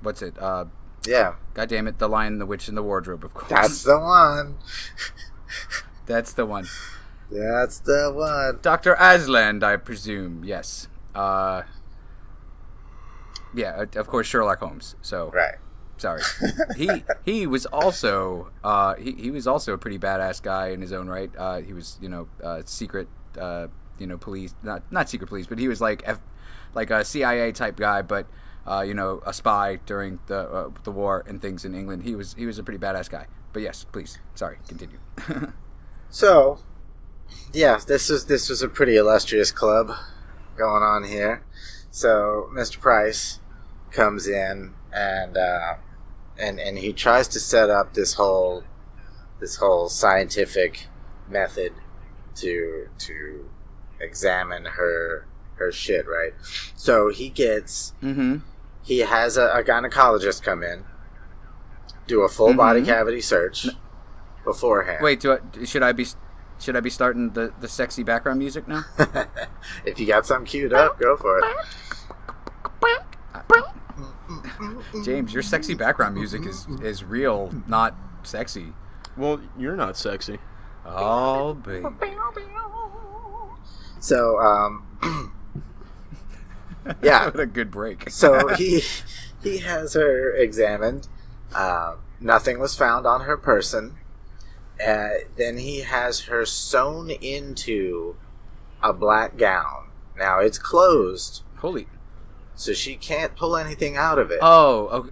what's it? Yeah. God damn it, The Lion, the Witch, and the Wardrobe, of course. That's the one! That's the one. That's the one. Dr. Asland, I presume. Yes. Yeah, of course, Sherlock Holmes. So right. Sorry. he was also he was also a pretty badass guy in his own right. He was, you know, secret you know, police, not secret police, but he was like a CIA type guy, but you know, a spy during the war and things in England. He was a pretty badass guy. But yes, please. Sorry, continue. So yeah, this was a pretty illustrious club going on here. So Mr. Price comes in and he tries to set up this whole scientific method to examine her shit, right? So he gets he has a gynecologist come in, do a full body cavity search beforehand. Wait, should I be starting the sexy background music now? If you got something queued up, go for it. James, your sexy background music is real, not sexy. Well, you're not sexy. Oh, baby. So, yeah. What a good break. So he has her examined. Nothing was found on her person. Then he has her sewn into a black gown. Now, it's closed. Holy. So she can't pull anything out of it. Oh,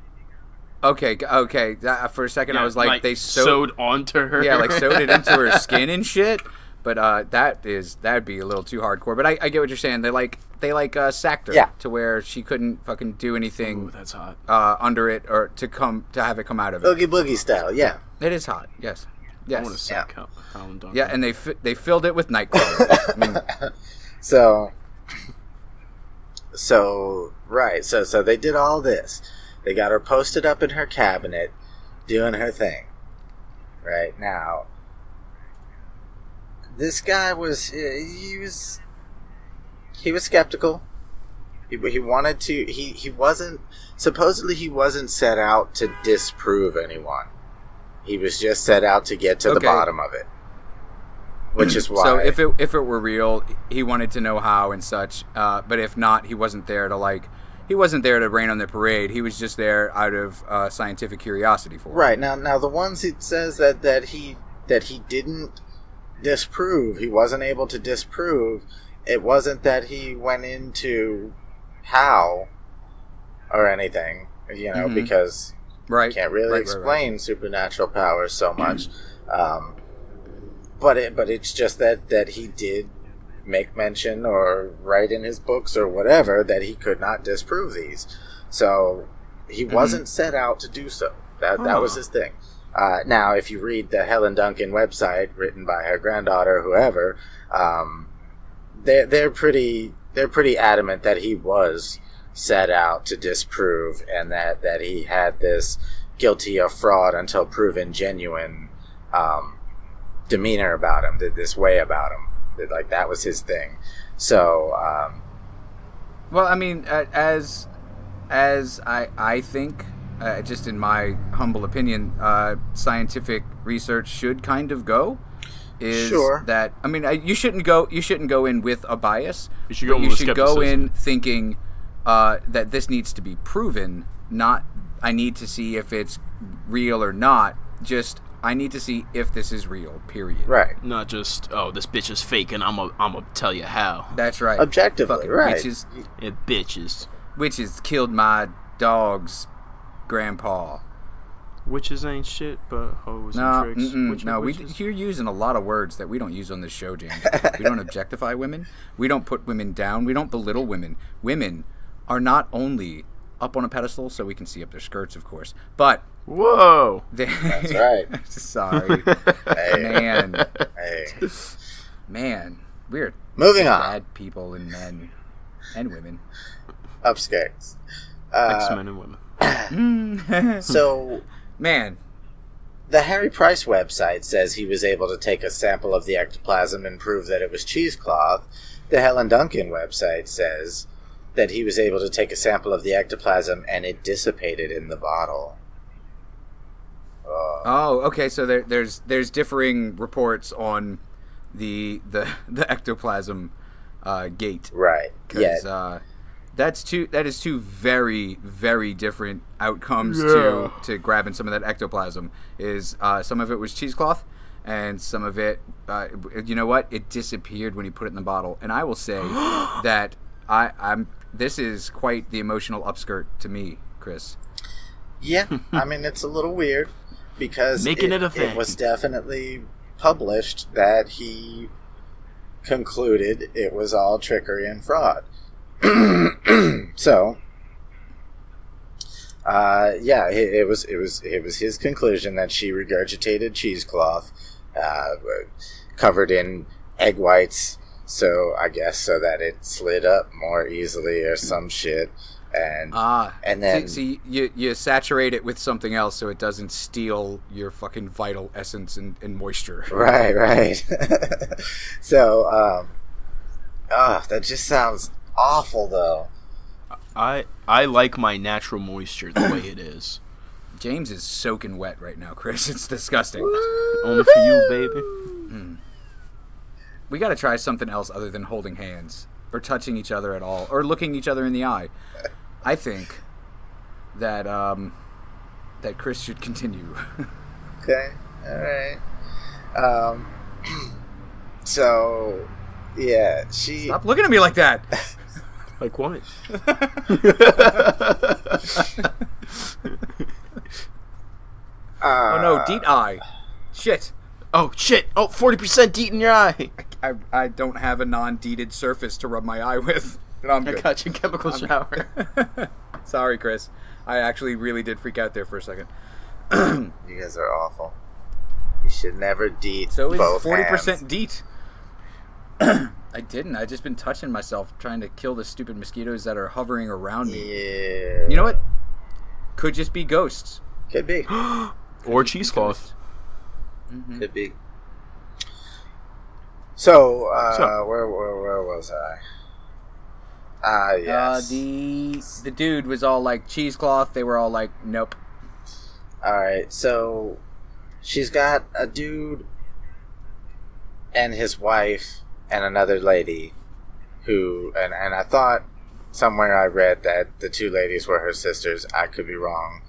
okay. Okay. For a second, yeah, I was like they sewed onto her. Yeah, like sewed it into her skin and shit. But that'd be a little too hardcore. But I get what you're saying. They sacked her to where she couldn't fucking do anything. Ooh, that's hot. Under it or to have it come out of it. Boogie boogie style. Yeah, it is hot. Yes. Yes. I want to sack up Helen Duncan. Yeah, and they filled it with nightcrawler. I mean, so they did all this. They got her posted up in her cabinet, doing her thing. Right now. This guy was skeptical. He wanted to, he wasn't, supposedly he wasn't set out to disprove anyone. He was just set out to get to the bottom of it. Which is why. So if it were real, he wanted to know how and such, but if not, he wasn't there to rain on the parade. He was just there out of scientific curiosity for it. Right. Now the ones it says that he didn't disprove, he wasn't able to disprove, it wasn't that he went into how or anything, because you can't really explain supernatural powers so much. But it's just that he did make mention or write in his books or whatever that he could not disprove these. So he wasn't set out to do so. That was his thing. Now, if you read the Helen Duncan website written by her granddaughter, whoever, they're pretty adamant that he was set out to disprove, and that he had this guilty of fraud until proven genuine demeanor about him, that was his thing. So, well, I mean, as I think. Just in my humble opinion, scientific research should kind of go. You shouldn't go. You shouldn't go in with a bias. You should go. You should go in thinking that this needs to be proven. Not I need to see if it's real or not. Just I need to see if this is real. Period. Right. Not just this bitch is fake and I'm gonna tell you how. That's right. Objectively, fucking right. Bitches. Witches killed my dog's grandpa. Witches ain't shit, but hoes and tricks. You're using a lot of words that we don't use on this show, James. We don't objectify women. We don't put women down. We don't belittle women. Women are not only up on a pedestal, so we can see up their skirts, of course. But whoa, that's right. Sorry, man. Hey. Man, we're moving on. Bad people and men and women. Upskirts. X-Men and women. So, man, the Harry Price website says he was able to take a sample of the ectoplasm and prove that it was cheesecloth. The Helen Duncan website says that he was able to take a sample of the ectoplasm and it dissipated in the bottle. Okay. So there's differing reports on the ectoplasm gate, right? Because That is two very, very different outcomes to grabbing some of that ectoplasm. Some of it was cheesecloth, and some of it, you know what? It disappeared when he put it in the bottle. And I will say that this is quite the emotional upskirt to me, Chris. Yeah, I mean, it's a little weird because it was definitely published that he concluded it was all trickery and fraud. So, it was his conclusion that she regurgitated cheesecloth, covered in egg whites. So I guess so that it slid up more easily or some shit, and then you saturate it with something else so it doesn't steal your fucking vital essence and moisture. Right. So, that just sounds awful, though. I like my natural moisture the way it is. James is soaking wet right now, Chris. It's disgusting. Only for you, baby. Mm. We got to try something else other than holding hands or touching each other at all or looking each other in the eye. I think that that Chris should continue. Okay. All right. So, yeah, she... Stop looking at me like that! Like what? Oh no, deet eye. Shit. Oh, shit. Oh, 40% deet in your eye. I don't have a non-deeted surface to rub my eye with. No, I'm good. I got you, chemical shower. Sorry, Chris. I actually really did freak out there for a second. You guys are awful. You should never deet. So is 40% deet. I didn't. I've just been touching myself, trying to kill the stupid mosquitoes that are hovering around me. Yeah. You know what? Could just be ghosts. Could be. Or cheesecloth. Mm-hmm. Could be. So, where was I? Ah, yes. The dude was all like cheesecloth. They were all like, nope. All right. So she's got a dude and his wife and another lady who, and I thought somewhere I read that the two ladies were her sisters. I could be wrong.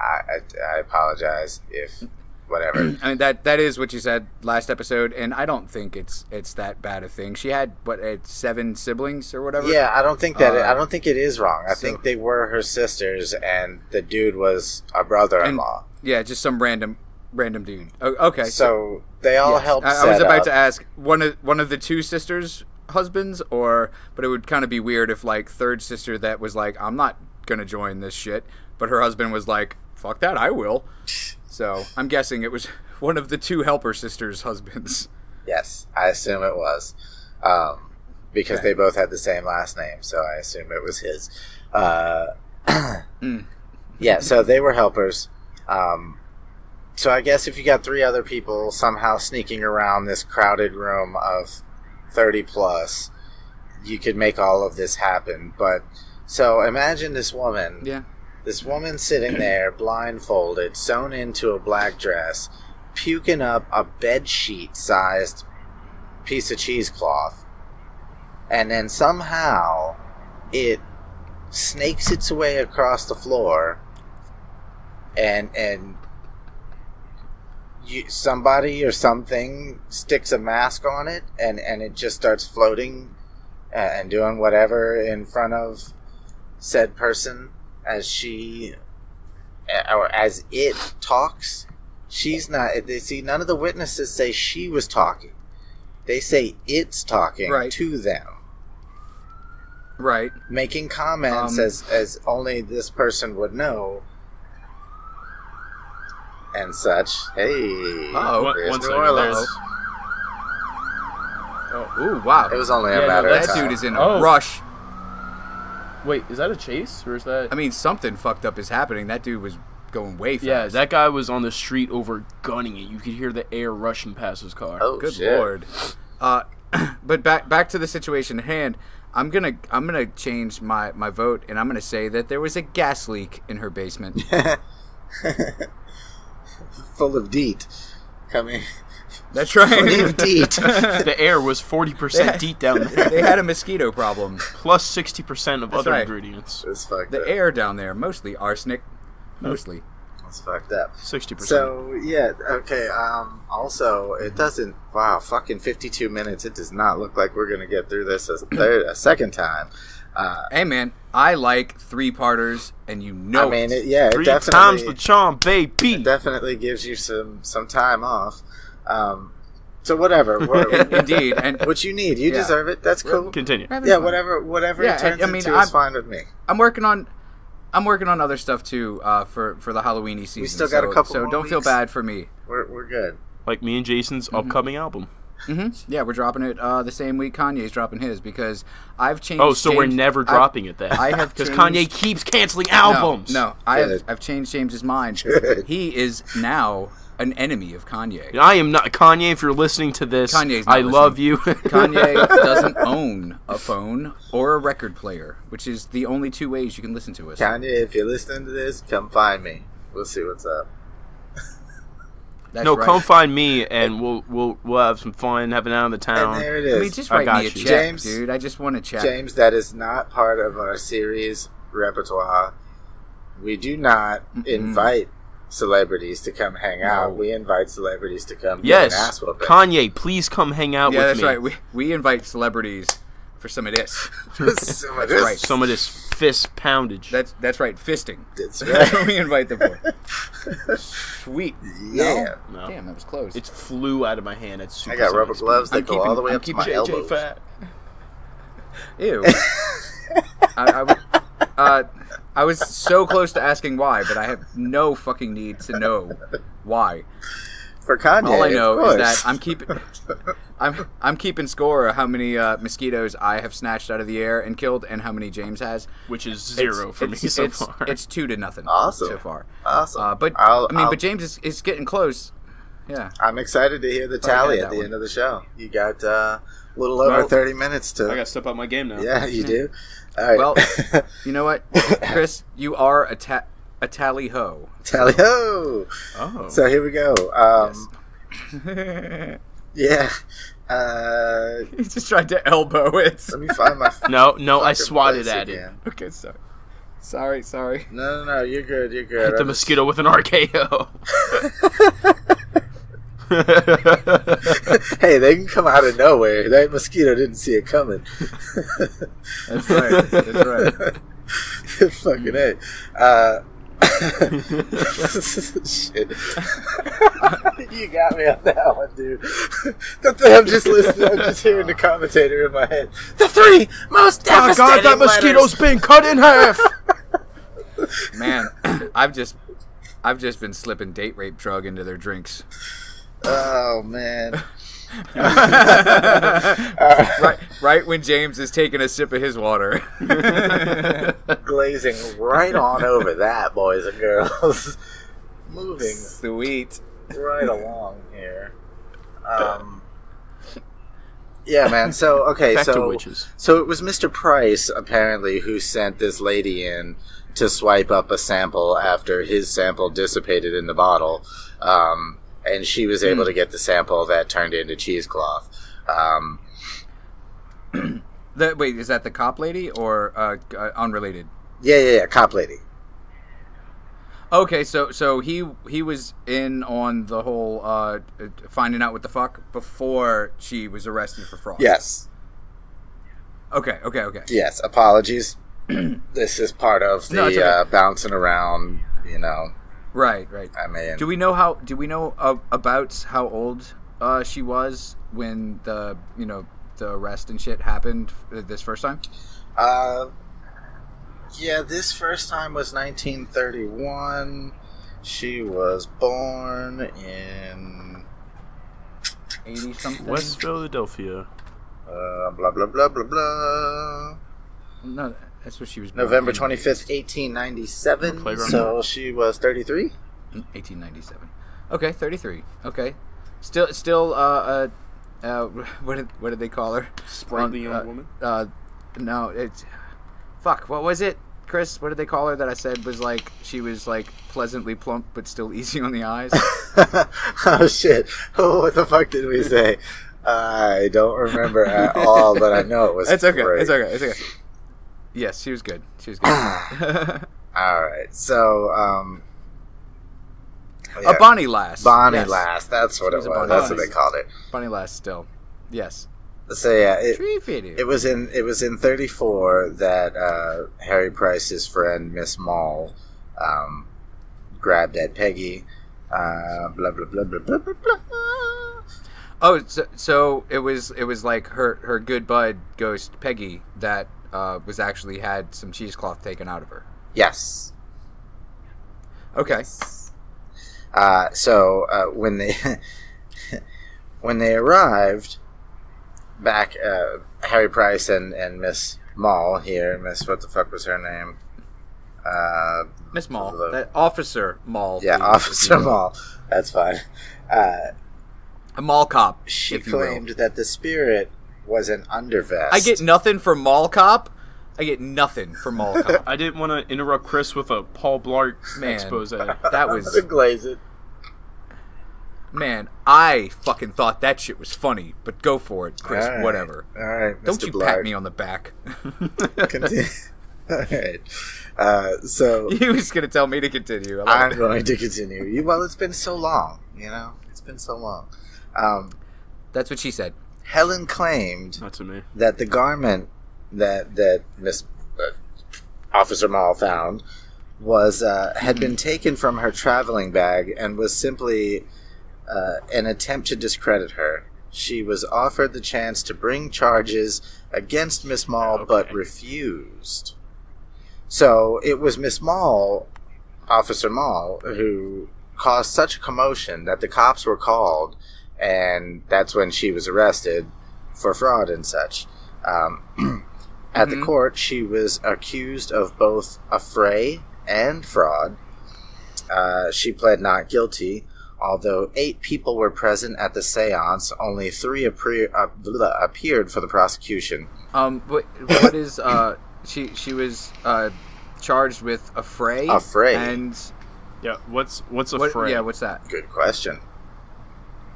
I apologize if whatever. I mean, that is what you said last episode, and I don't think it's that bad a thing. She had what, 7 siblings or whatever. Yeah, I don't think that. I don't think it is wrong. I think they were her sisters, and the dude was a brother-in-law. Yeah, just some random dude. Okay. So they all helped. I was about to ask one of the two sisters' husbands, but it would kind of be weird if like third sister that was like, I'm not gonna join this shit, but her husband was like, fuck that, I will. So I'm guessing it was one of the two helper sisters' husbands. Yes, I assume it was, because they both had the same last name, so I assume it was his. Yeah, so they were helpers. So I guess if you got 3 other people somehow sneaking around this crowded room of 30+, you could make all of this happen. But so imagine this woman. Yeah. This woman sitting there, blindfolded, sewn into a black dress, puking up a bedsheet-sized piece of cheesecloth. And then somehow it snakes its way across the floor, and somebody or something sticks a mask on it, and it just starts floating and doing whatever in front of said person. As she, or as it talks, she's not. They see none of the witnesses say she was talking. They say it's talking to them, right? Making comments as only this person would know, and such. Hey, oh, wow! It was only a matter of time. That dude is in a rush. Wait, is that a chase, or is that... I mean, something fucked up is happening. That dude was going way fast. Yeah, that guy was on the street over gunning it. You could hear the air rushing past his car. Oh, good shit. Lord. But back to the situation at hand. I'm gonna change my vote, and I'm gonna say that there was a gas leak in her basement. Full of DEET. Coming... That's right. The air was 40% DEET down there. They had a mosquito problem. Plus 60% of other ingredients. It's fucked up. The air down there, mostly arsenic. Mostly. That's fucked up. 60%. So, yeah, okay. Also, it doesn't... Wow, fucking 52 minutes. It does not look like we're going to get through this a second time. Hey, man, I like 3-parters, and you know it definitely... 3 times the charm, baby! It definitely gives you some time off. So whatever. Indeed. And what you need. You deserve it. That's cool. Continue. Yeah, whatever it turns into is fine with me. I'm working on other stuff too, for the Halloween-y season. We still got a couple more weeks. Don't feel bad for me. We're good. Like me and Jason's upcoming album. Mm-hmm. Yeah, we're dropping it the same week Kanye's dropping his, because I've changed. Oh, so we're never dropping it then? I have, because Kanye keeps canceling albums. No, I've changed James's mind. He is now an enemy of Kanye. I am not Kanye. If you're listening to this, Kanye's not I listening. Love you. Kanye doesn't own a phone or a record player, which is the only two ways you can listen to us. Kanye, if you're listening to this, come find me. We'll see what's up. That's no, right. Come find me, and we'll have some fun, have an out on the town. And there it is. I mean, just write me a check, James, dude. I just want a check. James, that is not part of our series repertoire. We do not invite celebrities to come hang out. We invite celebrities to come. Yes, an ass whooping. Kanye, please come hang out with me. Yeah, that's right. We invite celebrities for some of this. Some of this. Right. Some of this fist poundage. That's right. Fisting. That's right. That's what we invite them for. Sweet. Yeah. No. Damn, that was close. It flew out of my hand. It's super I got rubber expensive. Gloves that I'm go keeping, all the way I'm up to my JJ elbows. Fat. Ew. I was so close to asking why, but I have no fucking need to know why. For Kanye, all I know is that I'm keeping score of how many mosquitoes I have snatched out of the air and killed, and how many James has, which is zero for me so far. It's 2-0. Awesome. So far. Awesome. But James is getting close. Yeah. I'm excited to hear the tally at the end of the show. You got a little over 30 minutes to. I got to step up my game now. Yeah, you do. All right. Well, you know what, Chris, you are a tally-ho. Tally-ho! Oh. So here we go. Yes. Yeah. He just tried to elbow it. Let me find my... No, I swatted at again. It. Okay, sorry. No, you're good, I hit the mosquito with an RKO. Hey, they can come out of nowhere. That mosquito didn't see it coming. That's right. Fucking A. Shit. You got me on that one, dude. I'm just listening. I'm just hearing the commentator in my head. The three most devastating letters. Oh, God, that mosquito's been cut in half. Man, I've just been slipping date rape drug into their drinks. Oh, man. Right when James is taking a sip of his water. Glazing right on over that, boys and girls. Moving sweet right along here. Yeah, man. So, okay. Back to witches. So it was Mr. Price, apparently, who sent this lady in to swipe up a sample after his sample dissipated in the bottle. And she was able to get the sample that turned into cheesecloth. Wait, is that the cop lady or unrelated? Yeah, cop lady. Okay, so he was in on the whole finding out what the fuck before she was arrested for fraud. Yes. Okay. Yes, apologies. This is part of the okay. Bouncing around, you know. Right. I mean, do we know about how old she was when the arrest and shit happened this first time? Yeah, this first time was 1931. She was born in 80-something. West Philadelphia. Blah blah blah blah blah. No. That's what she was. November 25th, 1897. So she was 33. 1897. Okay, 33. Okay, still. What did they call her? Sprightly young woman. No, it's fuck. What was it, Chris? What did they call her that I said was like she was like pleasantly plump but still easy on the eyes? Oh shit! Oh, what the fuck did we say? I don't remember at all, but I know it was. It's okay. Great. It's okay. Yes, she was good. All right. So, a Bonnie Lass. That's what it was. That's what they called it. Bonnie Lass still. Yes. So, yeah, it was in 34 that Harry Price's friend, Miss Moll, grabbed at Peggy. Blah, blah, blah, blah, blah, blah, blah. Oh, so it was like her good bud ghost, Peggy, that... was actually had some cheesecloth taken out of her. Yes. Okay. So when they arrived back, Harry Price and Miss Moll here, Miss what the fuck was her name? Miss Maul. Officer Maul. Yeah, please. Officer Maul. That's fine. A mall cop. She claimed that the spirit was an undervest. I get nothing for mall cop. I get nothing for mall cop. I didn't want to interrupt Chris with a Paul Blart expose. That was glaze it. Man, I fucking thought that shit was funny, but go for it, Chris. All right. Whatever. All right, Mr. Don't you Blart. Pat me on the back. Continue. All right. So he was going to tell me to continue. I'm going to continue. Well, it's been so long, you know. It's been so long. That's what she said. Helen claimed that the garment that Miss Officer Maul found was had been taken from her traveling bag and was simply an attempt to discredit her. She was offered the chance to bring charges against Miss Maul, but refused. So it was Miss Maul, Officer Maul, who caused such a commotion that the cops were called, and that's when she was arrested for fraud and such. At the court, she was accused of both affray and fraud. She pled not guilty. Although 8 people were present at the seance, only 3 appeared for the prosecution. What is she was charged with affray? Affray. And yeah, what's affray? What, yeah, what's that? Good question.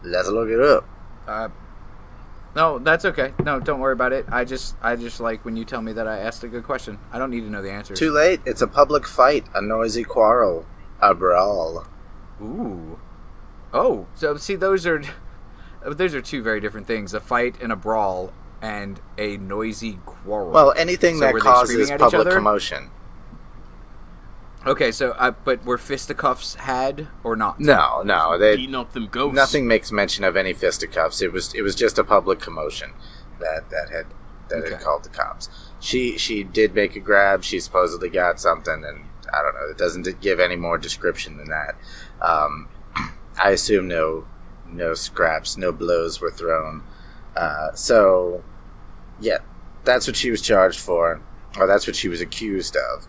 Let's look it up. No, that's okay. No, don't worry about it. I just like when you tell me that I asked a good question. I don't need to know the answer. Too late. It's a public fight, a noisy quarrel, a brawl. Ooh. Oh, so see, those are two very different things: a fight and a brawl, and a noisy quarrel. Well, anything that causes public commotion. Okay, so but were fisticuffs had or not? No, no, they beating up them ghosts. Nothing makes mention of any fisticuffs. It was just a public commotion that had called the cops. She did make a grab. She supposedly got something, and I don't know. It doesn't give any more description than that. I assume no scraps, no blows were thrown. So, yeah, that's what she was charged for, or that's what she was accused of.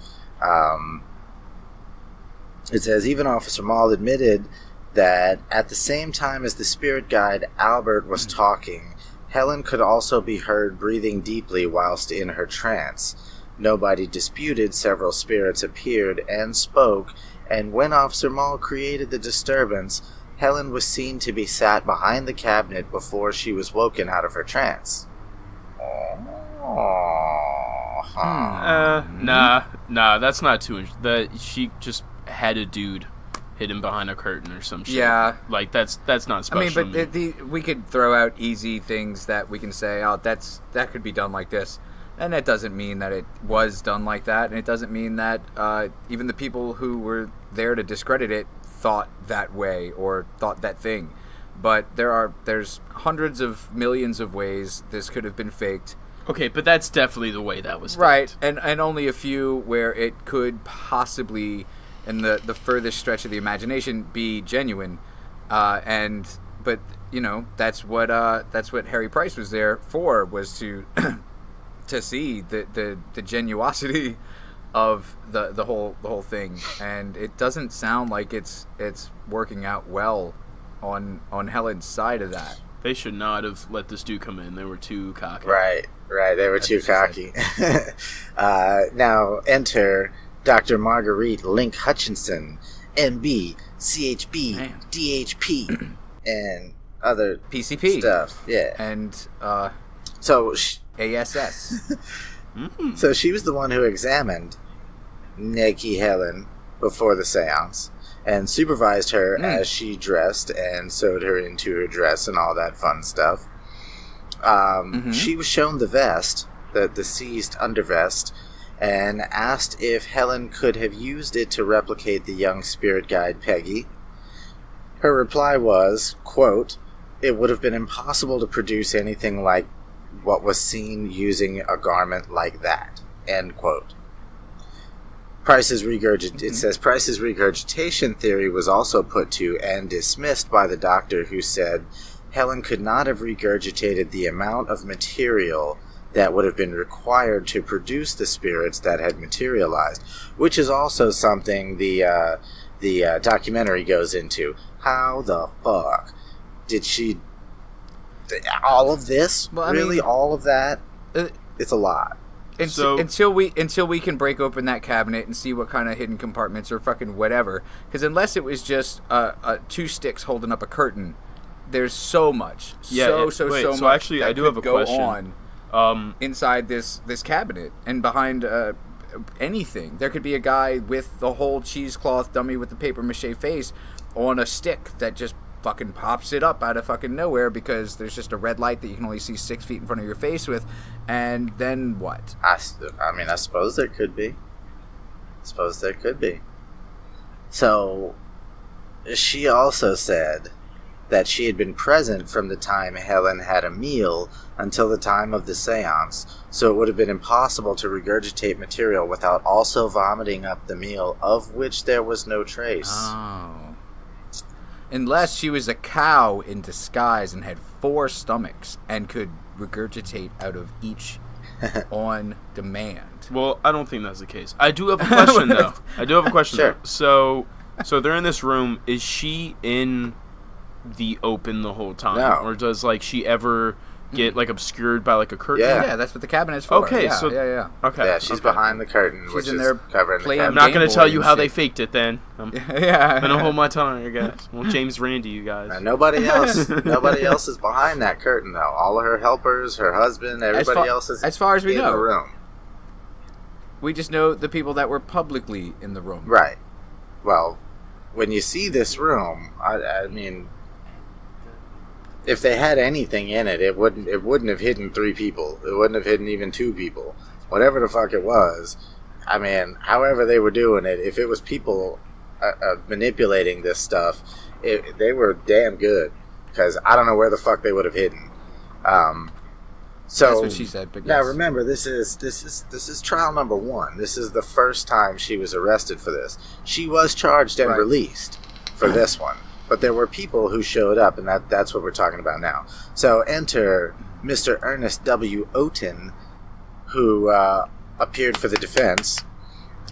It says, even Officer Maul admitted that at the same time as the spirit guide Albert was talking, Helen could also be heard breathing deeply whilst in her trance. Nobody disputed, several spirits appeared and spoke, and when Officer Maul created the disturbance, Helen was seen to be sat behind the cabinet before she was woken out of her trance. Nah, that's not too... She just had a dude hidden behind a curtain or some shit. Yeah. Like, that's not special. I mean, but we could throw out easy things that we can say, oh, that could be done like this. And that doesn't mean that it was done like that, and it doesn't mean that even the people who were there to discredit it thought that way or thought that thing. But there's hundreds of millions of ways this could have been faked. Okay, but that's definitely the way that was faked. Right, and only a few where it could possibly, in the furthest stretch of the imagination, be genuine. But you know, that's what Harry Price was there for, was to. To see the genuosity of the whole thing, and it doesn't sound like it's working out well on Helen's side of that. They should not have let this dude come in. They were too cocky. Right. They were too cocky. Now enter Dr. Marguerite Linkh Hutchinson, MB, CHB, man. DHP, and other PCP stuff. Yeah, and so. ASS. So she was the one who examined Nikki Helen before the seance and supervised her as she dressed and sewed her into her dress and all that fun stuff. She was shown the vest, the seized undervest, and asked if Helen could have used it to replicate the young spirit guide Peggy. Her reply was, quote, "It would have been impossible to produce anything like what was seen using a garment like that," end quote. It says Price's regurgitation theory was also put to and dismissed by the doctor, who said Helen could not have regurgitated the amount of material that would have been required to produce the spirits that had materialized, which is also something the documentary goes into. How the fuck did she... all of this? Well, really? I mean, all of that? It's a lot. So, until we can break open that cabinet and see what kind of hidden compartments or fucking whatever, because unless it was just two sticks holding up a curtain, there's so much. Yeah, so much. So actually, I do have a question. Inside this cabinet and behind anything, there could be a guy with the whole cheesecloth dummy with the paper mache face on a stick that just fucking pops it up out of fucking nowhere because there's just a red light that you can only see 6 feet in front of your face with, and then what? I mean, I suppose there could be. I suppose there could be. So, she also said that she had been present from the time Helen had a meal until the time of the seance, so it would have been impossible to regurgitate material without also vomiting up the meal, of which there was no trace. Oh. Unless she was a cow in disguise and had 4 stomachs and could regurgitate out of each on demand. Well, I don't think that's the case. I do have a question, though. I do have a question. Sure. So they're in this room. Is she in the open the whole time? No. Or does, like, she ever get, like, obscured by, like, a curtain? Yeah, that's what the cabinet's for. Okay, yeah, so... Yeah. Okay. Yeah, she's behind the curtain, she's which in is there covering the cabinet. I'm not going to tell you how they faked it, then. I'm going to hold my tongue, I guess. Well, James Randi, you guys. Now, nobody else is behind that curtain, though. All of her helpers, her husband, everybody else is as far as we know, in the room. We just know the people that were publicly in the room. Right. Well, when you see this room, I mean... if they had anything in it, it wouldn't have hidden 3 people. It wouldn't have hidden even 2 people. Whatever the fuck it was, I mean, however they were doing it, if it was people manipulating this stuff, they were damn good. Because I don't know where the fuck they would have hidden. So that's what she said. But yes. Now remember, this is trial number 1. This is the first time she was arrested for this. She was charged and released for this one. But there were people who showed up, and that's what we're talking about now. So enter Mr. Ernest W. Oaten, who appeared for the defense.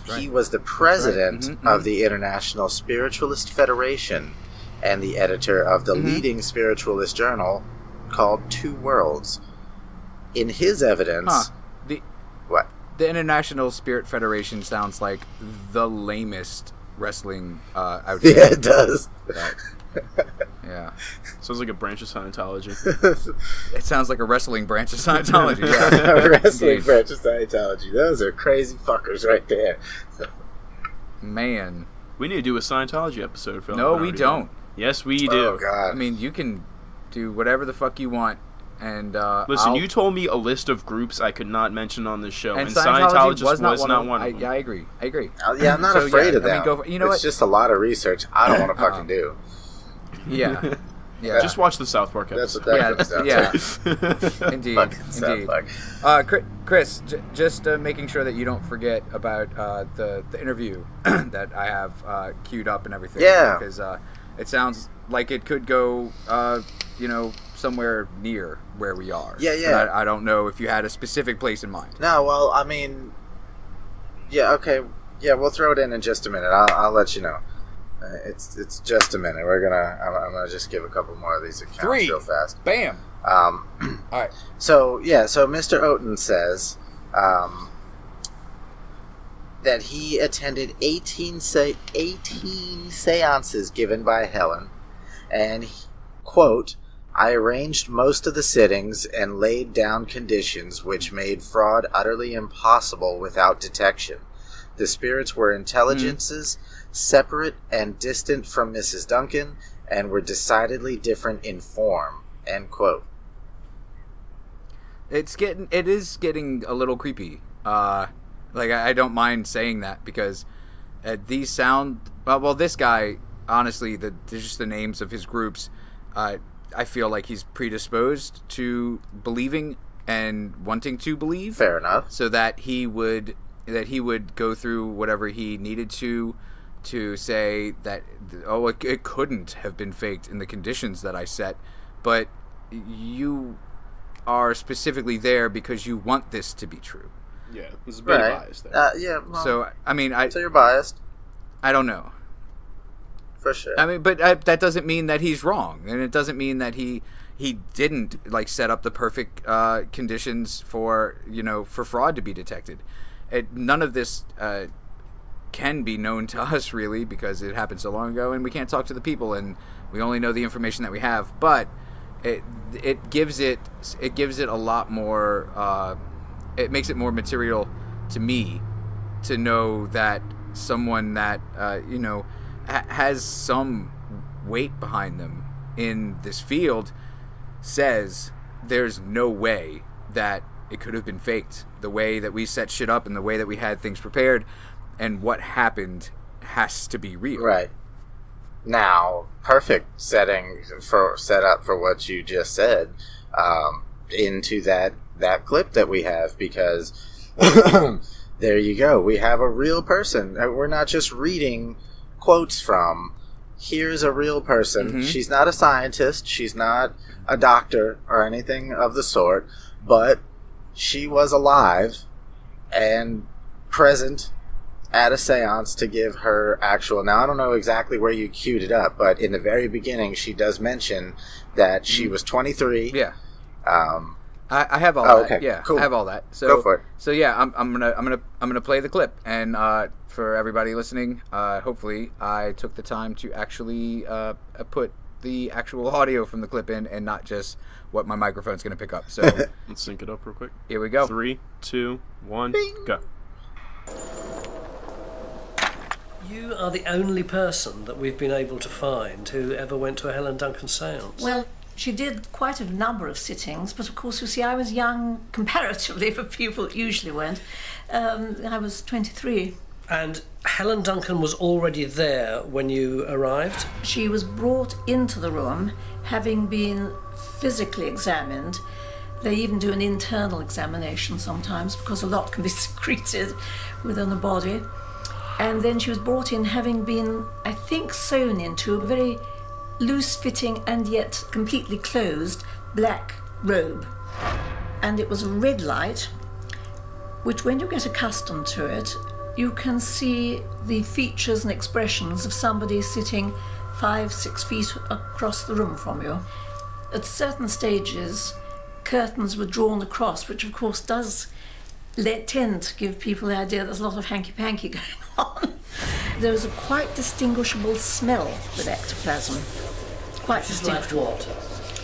Right. He was the president of the International Spiritualist Federation and the editor of the leading spiritualist journal called Two Worlds. In his evidence... The International Spirit Federation sounds like the lamest... wrestling out here. Yeah, it does. Yeah. Sounds like a branch of Scientology. It sounds like a wrestling branch of Scientology. Yeah. A wrestling branch of Scientology. Those are crazy fuckers right there. Man. We need to do a Scientology episode, Phil. No, we don't. Yes, we do. Oh, God. I mean, you can do whatever the fuck you want. And listen, you told me a list of groups I could not mention on this show, and Scientology was not one of them. Yeah, I agree. Yeah, I'm not afraid of that. I mean, it's just a lot of research I don't want to fucking do. Yeah. Yeah. Just watch the South Park episode. That's what that comes down to. Indeed. Chris, just making sure that you don't forget about the interview that I have queued up and everything. Yeah. Because it sounds like it could go, somewhere near where we are. Yeah. I don't know if you had a specific place in mind. No, well, I mean... yeah, okay. Yeah, we'll throw it in just a minute. I'll let you know. It's just a minute. We're gonna... I'm gonna just give a couple more of these accounts real fast. Bam! All right. So, yeah, so Mr. Oaten says that he attended 18 seances given by Helen, and, quote... I arranged most of the sittings and laid down conditions which made fraud utterly impossible without detection. The spirits were intelligences, separate and distant from Mrs. Duncan, and were decidedly different in form. End quote. It is getting a little creepy. Like I don't mind saying that because these sound. Well, this guy, honestly, just the names of his groups. I feel like he's predisposed to believing and wanting to believe. Fair enough. So that he would go through whatever he needed to say that, oh, it couldn't have been faked in the conditions that I set. But you are specifically there because you want this to be true. Yeah, there's a bit of bias there. Yeah. Well, so I mean, so you're biased. I don't know. For sure. I mean, but that doesn't mean that he's wrong, and it doesn't mean that he didn't like set up the perfect conditions for for fraud to be detected. None of this can be known to us really because it happened so long ago, and we can't talk to the people, and we only know the information that we have. But it gives it a lot more. It makes it more material to me to know that someone that has some weight behind them in this field says there's no way that it could have been faked. The way that we set shit up and the way that we had things prepared and what happened has to be real. Right. Now, perfect setting for set up for what you just said into that clip that we have, because there you go. We have a real person. We're not just reading quotes from. Here's a real person. Mm-hmm. She's not a scientist. She's not a doctor or anything of the sort, but she was alive and present at a seance to give her actual... Now, I don't know exactly where you queued it up, but in the very beginning, she does mention that she was 23. Yeah. I have all that. Okay. Yeah, cool. I have all that. So, go for it. So yeah, I'm gonna play the clip, and for everybody listening, hopefully I took the time to actually put the actual audio from the clip in, and not just what my microphone's gonna pick up. So let's sync it up real quick. Here we go. 3, 2, 1, Bing. Go. You are the only person that we've been able to find who ever went to a Helen Duncan seance. Well, she did quite a number of sittings, but of course, you see, I was young comparatively for people that usually went. I was 23. And Helen Duncan was already there when you arrived? She was brought into the room, having been physically examined. They even do an internal examination sometimes, because a lot can be secreted within the body. And then she was brought in having been, I think, sewn into a very loose-fitting and yet completely closed black robe. And it was a red light, which when you get accustomed to it, you can see the features and expressions of somebody sitting 5-6 feet across the room from you. At certain stages, curtains were drawn across, which of course does tend to give people the idea there's a lot of hanky-panky going on. There was a quite distinguishable smell with ectoplasm. Quite distinguishable. Like what?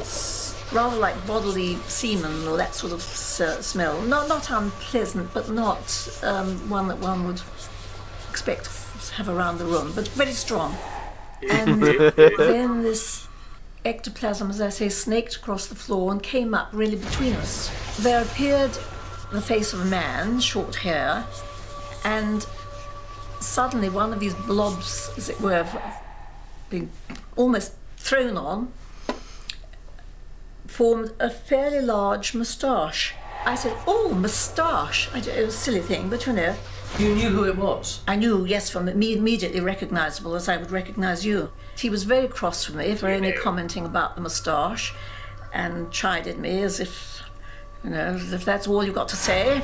It's rather like bodily semen or that sort of smell. Not unpleasant, but not one that one would expect to have around the room, but very strong. And then this ectoplasm, as I say, snaked across the floor and came up really between us. There appeared the face of a man, short hair, and suddenly one of these blobs, as it were, being almost thrown on, formed a fairly large moustache. I said, oh, moustache. It was a silly thing, but you know. You knew who it was? I knew, yes, from me, immediately recognisable as I would recognise you. He was very cross with me for only commenting about the moustache and chided me as if, you know, if that's all you got to say,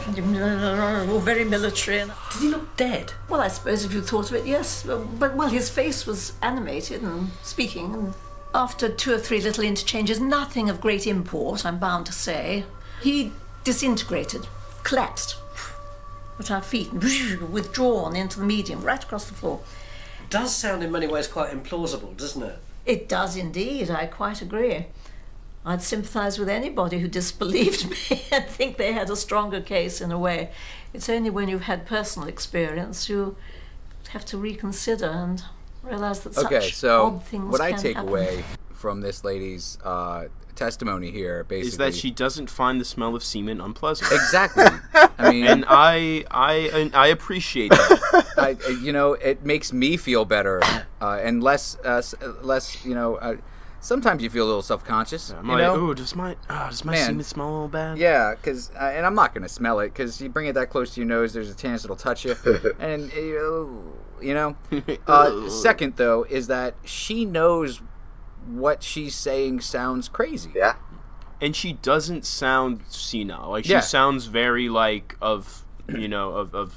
all very military. And did he look dead? Well, I suppose if you thought of it, yes. But, well, his face was animated and speaking. And after 2 or 3 little interchanges, nothing of great import, I'm bound to say, he disintegrated, collapsed at our feet, and withdrawn into the medium, right across the floor. It does sound in many ways quite implausible, doesn't it? It does indeed, I quite agree. I'd sympathise with anybody who disbelieved me and think they had a stronger case in a way. It's only when you've had personal experience you have to reconsider and realise that such odd things can happen. Okay, so what I take away from this lady's testimony here, basically, is that she doesn't find the smell of semen unpleasant. Exactly. I mean, and I appreciate that. It makes me feel better and less, sometimes you feel a little self-conscious. Yeah, I'm does my semen smell a little bad? Yeah, and I'm not going to smell it, because you bring it that close to your nose, there's a chance it'll touch you. And, second, though, is that she knows what she's saying sounds crazy. Yeah. And she doesn't sound senile. Like, she sounds very, like, of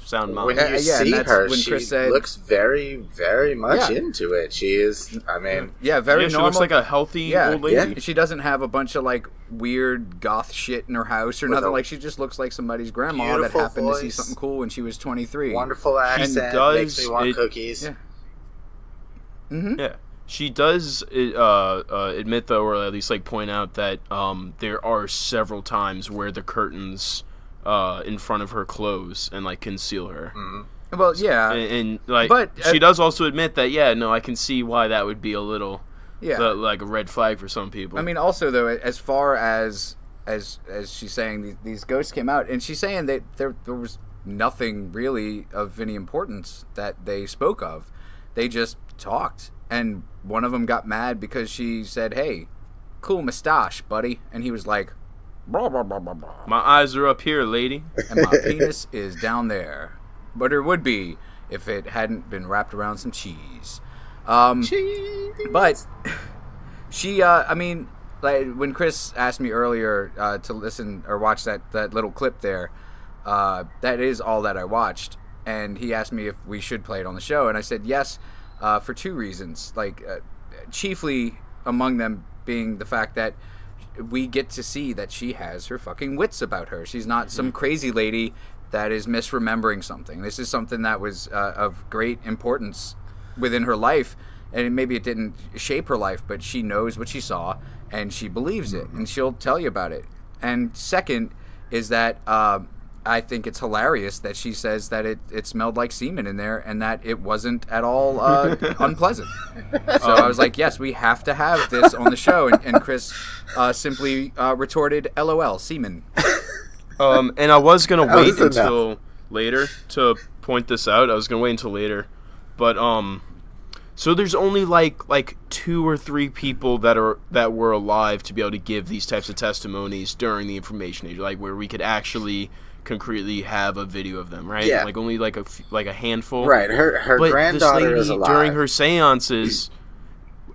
sound mind. When you see her, when she looks very, very much into it. She is, I mean... Yeah, very normal. She looks like a healthy old lady. Yeah. She doesn't have a bunch of, like, weird goth shit in her house or nothing. Like, she just looks like somebody's grandma that happened to see something cool when she was 23. Wonderful accent. Makes me want cookies. Yeah. Mm-hmm. Yeah. She does admit, though, or at least, like, point out that there are several times where the curtains... in front of her clothes and, like, conceal her. Mm-hmm. Well, yeah. And like, but, she does also admit that, yeah, no, I can see why that would be a little, like, a red flag for some people. I mean, also, though, as far as she's saying these ghosts came out, and she's saying that there was nothing really of any importance that they spoke of. They just talked. And one of them got mad because she said, hey, cool mustache, buddy. And he was like, blah, blah, blah, blah, blah. My eyes are up here, lady. And my penis is down there. But it would be if it hadn't been wrapped around some cheese. Cheese! But she, I mean, like, when Chris asked me earlier to listen or watch that little clip there, that is all that I watched. And he asked me if we should play it on the show. And I said yes, for two reasons. Like, chiefly among them being the fact that we get to see that she has her fucking wits about her. She's not some crazy lady that is misremembering something. This is something that was of great importance within her life, and maybe it didn't shape her life, but she knows what she saw, and she believes it, and she'll tell you about it. And second is that I think it's hilarious that she says that it smelled like semen in there and that it wasn't at all unpleasant. So I was like, yes, we have to have this on the show. And Chris simply retorted, LOL, semen. And I was going to wait until later to point this out. I was going to wait until later. But so there's only like 2 or 3 people that were alive to be able to give these types of testimonies during the information age, like where we could actually concretely have a video of them, right? Yeah. Like only like a handful. Right. Her but granddaughter this lady, is alive during her seances.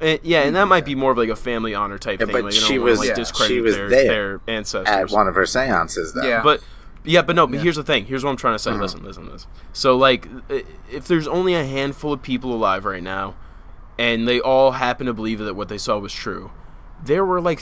And that might be more of like a family honor type thing. But like, she was their ancestors at one of her seances, though. Yeah. But here's the thing. Here's what I'm trying to say. Listen to this. So like, if there's only a handful of people alive right now, and they all happen to believe that what they saw was true. There were like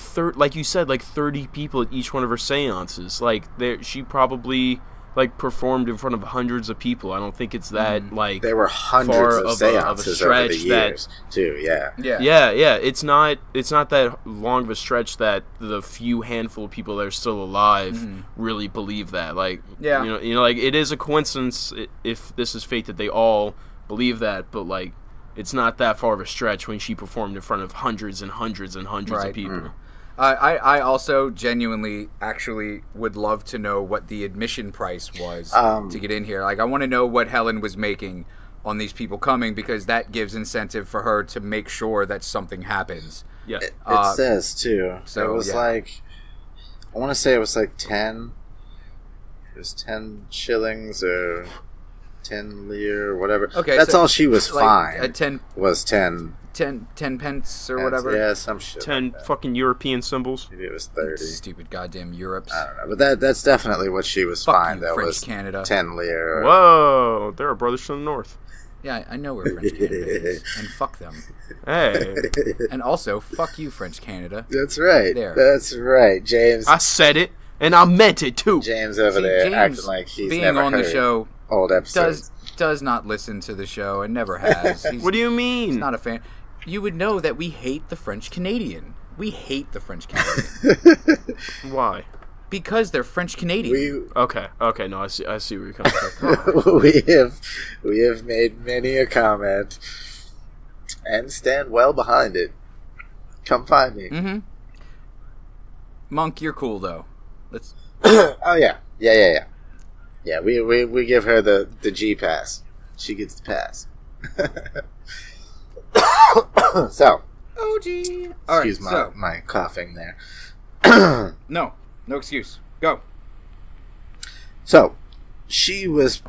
you said, like 30 people at each one of her seances. Like she probably like performed in front of hundreds of people. I don't think it's that like there were hundreds of seances over the years too. Yeah. It's not that long of a stretch that the few handful of people that are still alive really believe that. Like you know, like it is a coincidence if this is fate that they all believe that, but like. It's not that far of a stretch when she performed in front of hundreds and hundreds and hundreds of people. I also genuinely actually would love to know what the admission price was to get in here. Like, I want to know what Helen was making on these people coming, because that gives incentive for her to make sure that something happens. Yeah, it says too. So it was like, I want to say it was like 10. It was 10 shillings or 10 lire, whatever. Okay, that's all she was fine. Like 10 pence or whatever. Yeah, some shit. 10 like fucking European symbols. Maybe it was 30. Stupid goddamn Europes. I don't know, but that's definitely what she was fine. That French was Canada. 10 lire. Whoa, there are brothers from the north. Yeah, I know where French Canada is, and fuck them. Hey, and also fuck you, French Canada. That's right. There. That's right, James. I said it, and I meant it too. James over there acting like he's being never on heard. The show. Old episodes. Does not listen to the show and never has. What do you mean? He's not a fan. You would know that we hate the French Canadian. We hate the French Canadian. Why? Because they're French Canadian. Okay. No, I see where you're coming from. we have made many a comment and stand well behind it. Come find me. Monk, you're cool though. Let's. Oh yeah. Yeah. Yeah, we give her the G pass. She gets the pass. So. Oh, gee. Excuse my coughing there. No excuse. Go. So, she was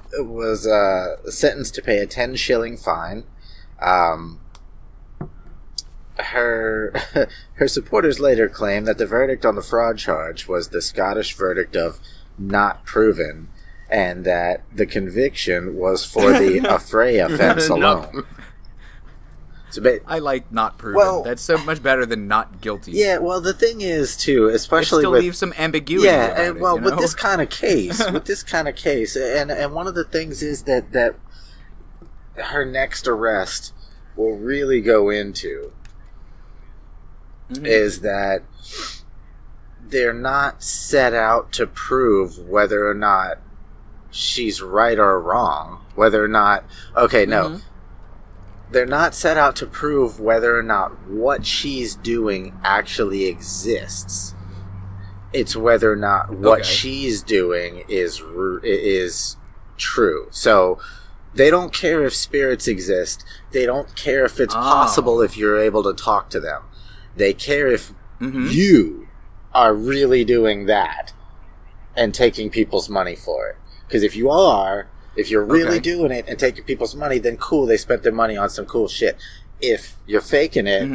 sentenced to pay a 10-shilling fine. her supporters later claimed that the verdict on the fraud charge was the Scottish verdict of not proven, and that the conviction was for the affray offense alone. So, I like not proven. Well, that's so much better than not guilty. Yeah, well, the thing is, too, especially it still leaves some ambiguity. Yeah, and well, with this kind of case, and one of the things is that her next arrest will really go into is that they're not set out to prove whether or not she's right or wrong, whether or not they're not set out to prove whether or not what she's doing actually exists. It's whether or not what she's doing is true. So they don't care if spirits exist. They don't care if it's possible if you're able to talk to them. They care if you are really doing that and taking people's money for it. Because if you are, if you're really doing it and taking people's money, then cool, they spent their money on some cool shit. If you're faking it,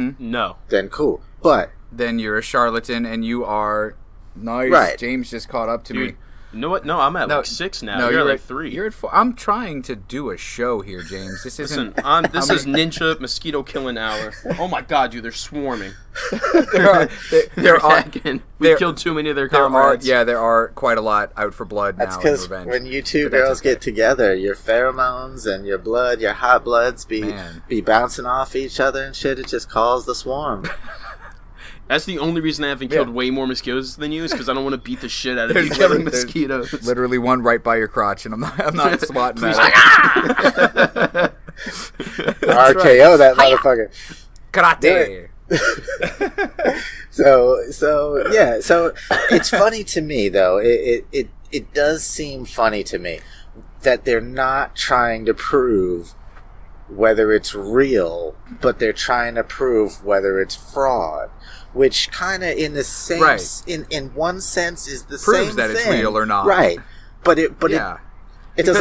then cool. But then you're a charlatan and you are right. James just caught up to me. You know what? No, I'm at like 6 now. No, you're at like 3. You're at 4. I'm trying to do a show here, James. This isn't. Listen, this is ninja mosquito killing hour. Oh my god, dude, they're swarming. We killed too many of their comrades. There are quite a lot out for blood now. That's because when you two girls get together, your pheromones and your blood, your hot bloods, be bouncing off each other and shit. It just calls the swarm. That's the only reason I haven't killed way more mosquitoes than you is because I don't want to beat the shit out of you killing mosquitoes. Literally one right by your crotch, and I'm not swatting that. RKO that motherfucker. Karate. So it's funny to me though. It does seem funny to me that they're not trying to prove whether it's real, but they're trying to prove whether it's fraud. Which kind of, in the same, in one sense, is the proves same that thing. It's real or not, right? But it doesn't.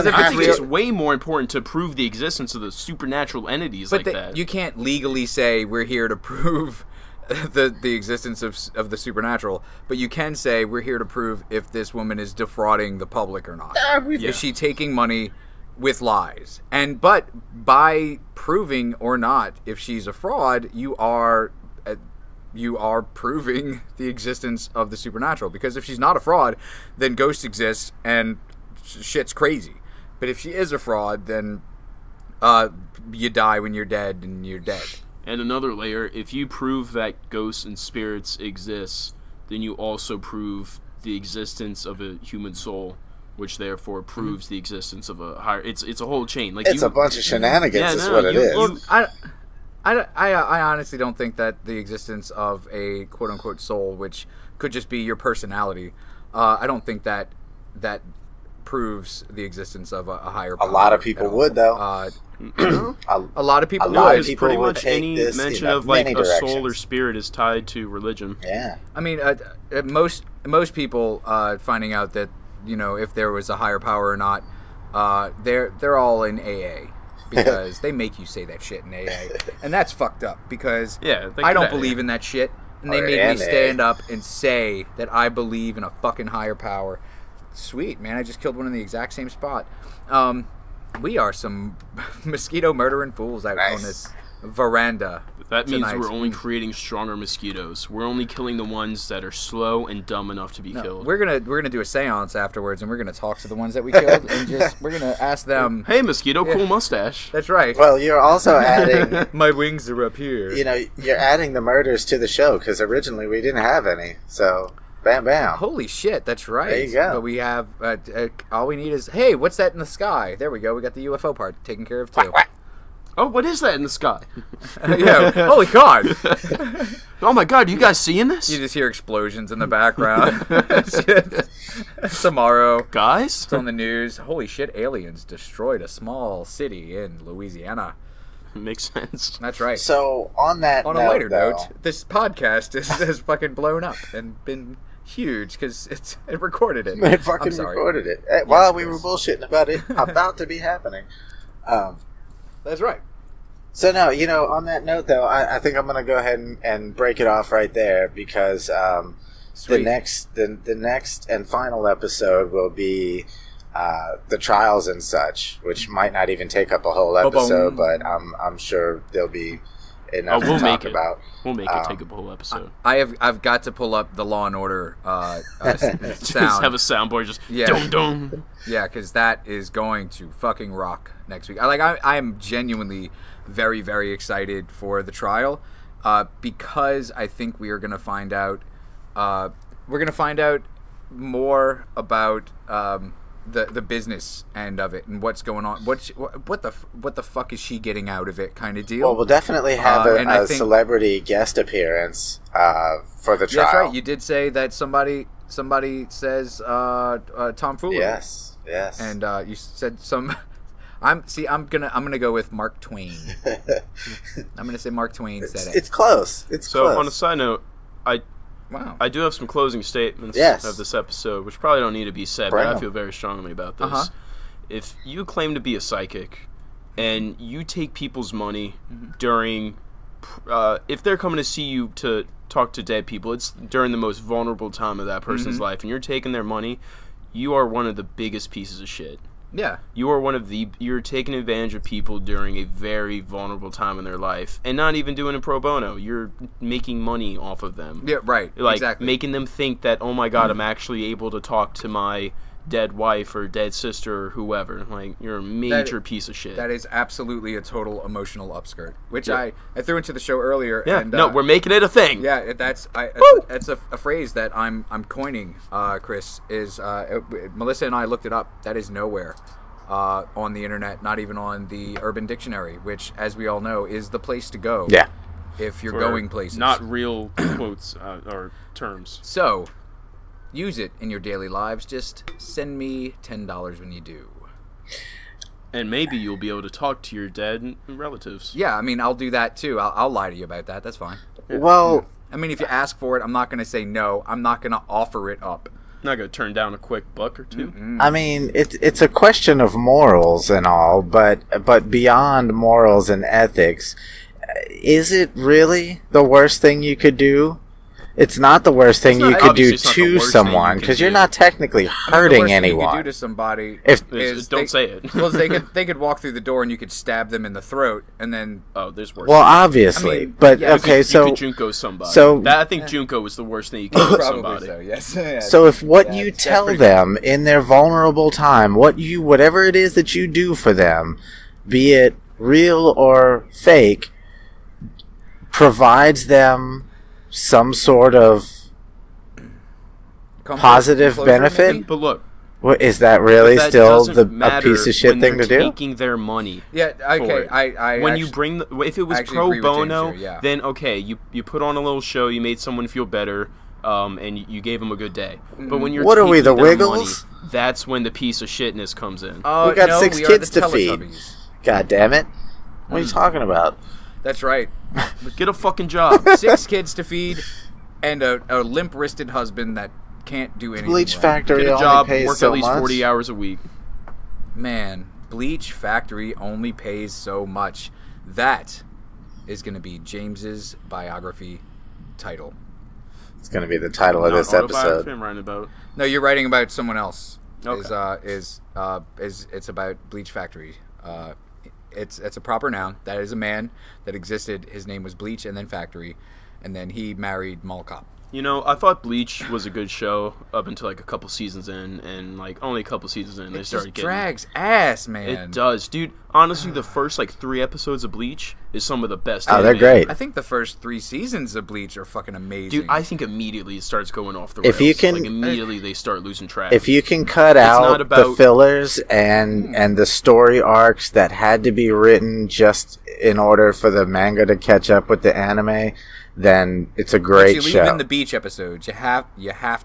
I think it's way more important to prove the existence of the supernatural entities that. You can't legally say we're here to prove the existence of the supernatural, but you can say we're here to prove if this woman is defrauding the public or not. Is she taking money with lies? And but by proving or not if she's a fraud, you are proving the existence of the supernatural. Because if she's not a fraud, then ghosts exist and shit's crazy. But if she is a fraud, then you die when you're dead and you're dead. And another layer, if you prove that ghosts and spirits exist, then you also prove the existence of a human soul, which therefore proves the existence of a higher... It's a whole chain. Like it's a bunch of shenanigans is what it is. I honestly don't think that the existence of a quote-unquote soul, which could just be your personality, I don't think that proves the existence of a higher power. A lot of people would, though. A lot of people would. Pretty much any mention of like a soul or spirit is tied to religion. Yeah. I mean, most people finding out that, you know, if there was a higher power or not, they're all in AA. Because they make you say that shit in AA. And that's fucked up because I don't believe in that shit. And they make me stand up and say that I believe in a fucking higher power. Sweet, man. I just killed one in the exact same spot. We are some mosquito murdering fools out on this veranda. That means we're only creating stronger mosquitoes. We're only killing the ones that are slow and dumb enough to be killed. We're gonna do a séance afterwards, and we're gonna talk to the ones that we killed, and we're gonna ask them. Hey, mosquito, cool mustache. That's right. Well, you're also adding. My wings are up here. You know, you're adding the murders to the show because originally we didn't have any. So, bam, bam. Holy shit, that's right. There you go. But we have all we need is hey, what's that in the sky? There we go. We got the UFO part taken care of too. What? Oh, what is that in the sky? Yeah, holy god! Oh my god, you guys seeing this? You just hear explosions in the background. Tomorrow, guys, it's on the news. Holy shit! Aliens destroyed a small city in Louisiana. Makes sense. That's right. So on that, on a lighter note, this podcast has fucking blown up and been huge because it recorded it. It fucking recorded it while we were bullshitting about it about to be happening. That's right. So, no, you know, on that note, though, I think I'm going to go ahead and break it off right there, because the next and final episode will be the trials and such, which might not even take up a whole episode, but I'm sure there'll be enough to talk about. We'll make it take up a whole episode. I've got to pull up the Law and Order sound. Just have a soundboard, just dum dum. Yeah, because that is going to fucking rock next week. I am genuinely very, very excited for the trial, because I think we are going to find out. We're going to find out more about the business end of it and what's going on. What the fuck is she getting out of it? Kind of deal. Well, we'll definitely have a celebrity guest appearance for the trial. That's right. You did say that somebody says tomfoolery. Yes, yes. And you said some. I'm gonna go with Mark Twain. I'm gonna say Mark Twain said it. It's close. It's so close. So on a side note, I do have some closing statements of this episode, which probably don't need to be said, but I feel very strongly about this. If you claim to be a psychic and you take people's money during, if they're coming to see you to talk to dead people, it's during the most vulnerable time of that person's life, and you're taking their money, you are one of the biggest pieces of shit. Yeah. You are one of the, you're taking advantage of people during a very vulnerable time in their life, and not even doing it pro bono. You're making money off of them. Yeah, right. Like, exactly. Making them think that, oh my God, I'm actually able to talk to my dead wife or dead sister or whoever. Like, you're a major piece of shit. That is absolutely a total emotional upskirt, which I threw into the show earlier. Yeah. And, no, we're making it a thing. Yeah, that's a phrase that I'm coining, Chris. Is Melissa and I looked it up. That is nowhere on the internet, not even on the Urban Dictionary, which, as we all know, is the place to go. Yeah. If you're going places, not real quotes or terms. So. Use it in your daily lives. Just send me $10 when you do. And maybe you'll be able to talk to your dead relatives. Yeah, I mean, I'll do that too. I'll lie to you about that. That's fine. Well, I mean, if you ask for it, I'm not going to say no. I'm not going to offer it up. I'm not going to turn down a quick buck or two. I mean, it's a question of morals and all, but beyond morals and ethics, is it really the worst thing you could do? It's not the worst thing you could do to someone, because you're not technically hurting anyone. The worst thing you could do to somebody is don't say it. Well, they could walk through the door and you could stab them in the throat, and then there's worse. Well, obviously, but okay, so you could Junko somebody. So I think Junko was the worst thing you could do to somebody. So, yes. So if what you tell them in their vulnerable time, whatever it is that you do for them, be it real or fake, provides them some sort of positive benefit, but look, what is that really still a piece of shit thing to do? Taking their money, yeah. Okay, when you bring if it was pro bono, then okay, you put on a little show, you made someone feel better, and you gave them a good day. But when you're what are we, the Wiggles? That's when the piece of shitness comes in. Oh, we got 6 kids to feed. God damn it! What are you talking about? That's right. Get a fucking job. 6 kids to feed, and a limp-wristed husband that can't do anything. Bleach Factory only pays so much. Get a job, work at least 40 hours a week. Man, Bleach Factory only pays so much. That is going to be James's biography title. It's going to be the title of this episode. I'm writing about. No, you're writing about someone else. Okay. It's about Bleach Factory. It's a proper noun. That is a man that existed. His name was Bleach, and then Factory, and then he married Molcop. You know, I thought Bleach was a good show up until like a couple seasons in, and like only a couple seasons in, they started getting... It drags ass, man. It does, dude. Honestly, the first like 3 episodes of Bleach is some of the best. Oh, they're great. I think the first 3 seasons of Bleach are fucking amazing. Dude, I think immediately it starts going off the rails. If you can, like, immediately they start losing track. If you can cut out the fillers and the story arcs that had to be written just in order for the manga to catch up with the anime, then it's a great show. You leave in the beach episodes. You have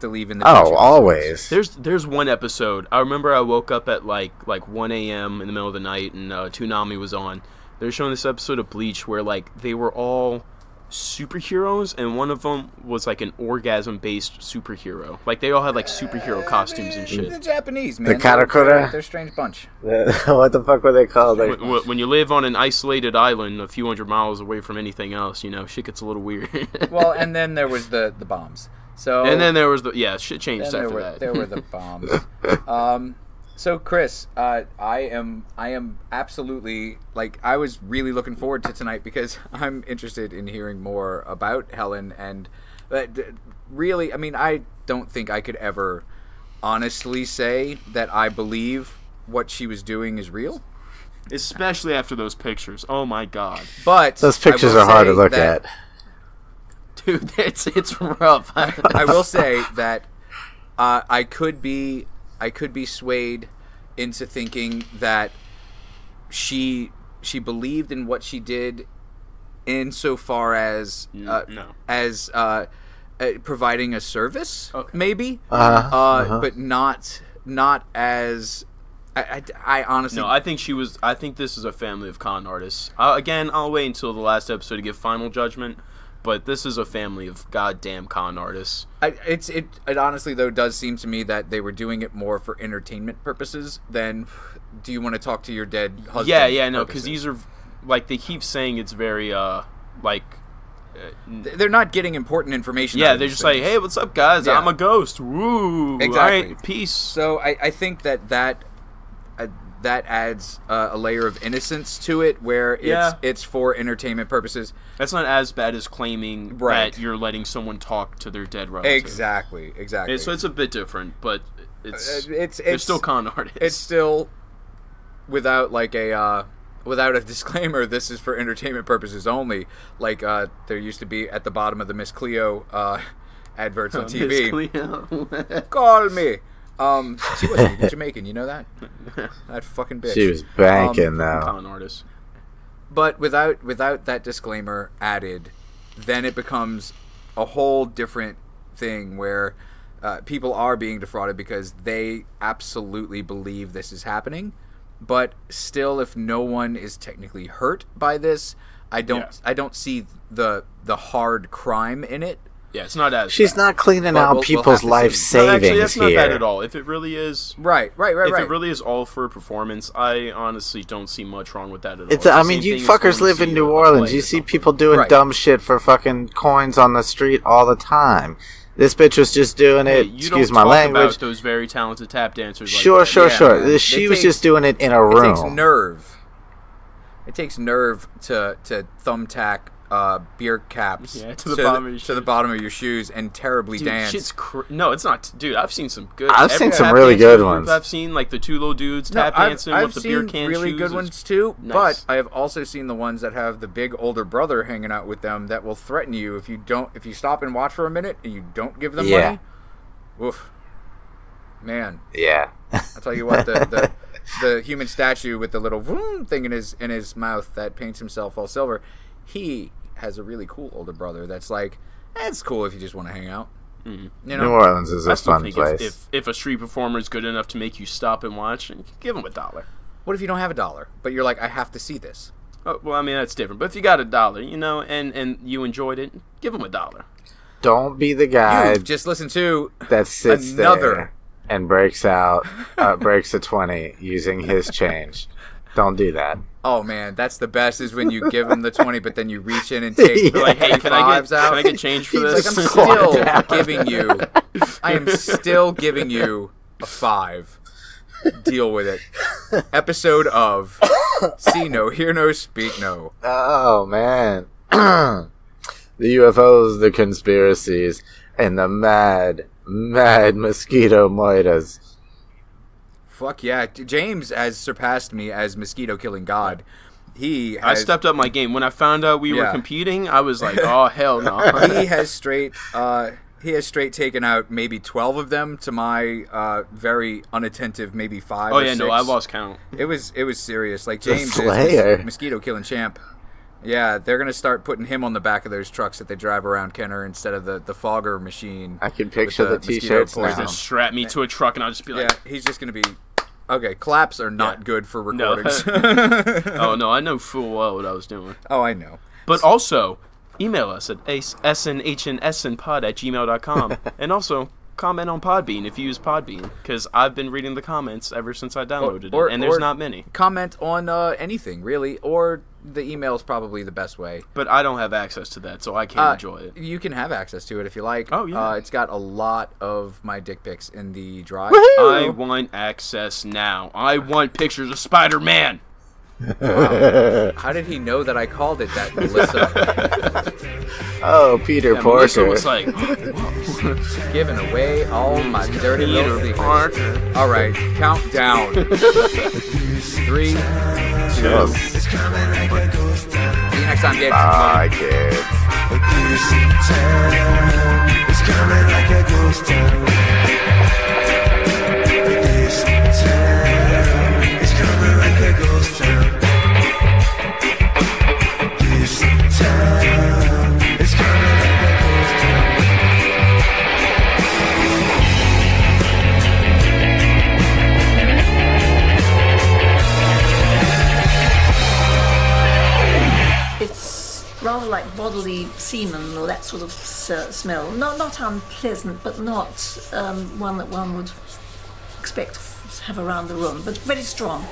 to leave in the beach episodes. Always. There's one episode. I remember I woke up at like 1 a.m. in the middle of the night, and Toonami was on. They were showing this episode of Bleach where like they were all superheroes, and one of them was like an orgasm-based superhero. Like they all had like superhero costumes and shit. The Japanese, man. The katakura. They're a strange bunch. What the fuck were they called? When you live on an isolated island a few hundred miles away from anything else, you know, shit gets a little weird. Well, and then there was the bombs. So. And then there was the shit changed after that. There were the bombs. So Chris, I am absolutely, like, I was really looking forward to tonight because I'm interested in hearing more about Helen, and really, I mean, I don't think I could ever honestly say that I believe what she was doing is real. Especially after those pictures. Oh my God. But those pictures are hard to look at. Dude, it's rough. I will say that I could be swayed into thinking that she believed in what she did, insofar as providing a service, okay, maybe, but not as. I honestly no. I think she was. I think this is a family of con artists. Again, I'll wait until the last episode to give final judgment. But this is a family of goddamn con artists. It honestly, though, does seem to me that they were doing it more for entertainment purposes than do you want to talk to your dead husband? Yeah, no, because these are, like, they keep saying it's very, like... they're not getting important information. Yeah, they're just like, hey, what's up, guys? Yeah. I'm a ghost. Woo! Exactly. All right, peace. So I think that adds a layer of innocence to it, where it's for entertainment purposes. That's not as bad as claiming that you're letting someone talk to their dead relative. Exactly. So it's a bit different, but they're still con artists. It's still without like a without a disclaimer. This is for entertainment purposes only. Like there used to be at the bottom of the Miss Cleo adverts on TV. Miss Cleo, call me. She wasn't even Jamaican, you know that? That fucking bitch. She was banking, though. Con artist. But without that disclaimer added, then it becomes a whole different thing where people are being defrauded because they absolutely believe this is happening. But still, if no one is technically hurt by this, I don't see the hard crime in it. Yeah, it's not as. She's not cleaning out people's life savings here. Actually, that's not bad at all. If it really is, right. If it really is all for performance, I honestly don't see much wrong with that at all. It's, I mean, you fuckers live in New Orleans. You see people doing dumb shit for fucking coins on the street all the time. This bitch was just doing it. Excuse my language. About those very talented tap dancers. Sure. She was just doing it in a room. It takes nerve. It takes nerve to thumbtack beer caps to the bottom of your shoes and terribly dance. Dude, I've seen some good. I've seen some really good ones. I've seen like the two little dudes tap dancing with the beer can shoes. I've seen really good ones too, but I have also seen the ones that have the big older brother hanging out with them that will threaten you if you don't, if you stop and watch for a minute and you don't give them money. Oof, man. Yeah. I'll tell you what, the human statue with the little vroom thing in his mouth that paints himself all silver, he has a really cool older brother that's like, it's cool if you just want to hang out. You know? New Orleans is a fun place. If a street performer is good enough to make you stop and watch, give them $1. What if you don't have $1, but you're like, I have to see this? Oh, well, I mean, that's different. But if you got $1, you know, and you enjoyed it, give them $1. Don't be the guy. You've just listen to that sits there and breaks out, breaks a 20 using his change. Don't do that. Oh man, that's the best is when you give him the 20, but then you reach in and take like, hey, can I get change for this? Like, I am still giving you a 5. Deal with it. Episode of See No, Hear No, Speak No. Oh man. The UFOs, the conspiracies, and the mad, mad mosquito moitas. Fuck yeah. James has surpassed me as mosquito killing god. I stepped up my game. When I found out we were competing, I was like, oh hell no. He has straight taken out maybe 12 of them to my very unattentive maybe 5 or 6. No, I lost count. It was serious. Like James is mosquito killing champ. Yeah, they're going to start putting him on the back of those trucks that they drive around Kenner instead of the fogger machine. I can picture the T-shirts now. He's going to strap me to a truck and I'll just be like... Yeah, he's just going to be... Okay, claps are not good for recordings. No. I know full well what I was doing. Oh, I know. But also, Email us at snhnspod@gmail.com. And also, comment on Podbean if you use Podbean, because I've been reading the comments ever since I downloaded it, and there's not many. Comment on anything, really, or the email is probably the best way. But I don't have access to that, so I can't enjoy it. You can have access to it if you like. Oh, yeah. It's got a lot of my dick pics in the drive. Woohoo! I want access now. I want pictures of Spider-Man! Wow. How did he know that I called it that, Melissa? Oh, Peter Parker. Melissa was like, giving away all my dirty little secrets. All right, count down. 3, 2. See you next time, kids. Bye, kids. It's coming like a ghost town. It's coming like a ghost town. This town is coming like a ghost town. It's rather like bodily semen or that sort of smell. Not unpleasant, but not one that one would expect to have around the room, but very strong.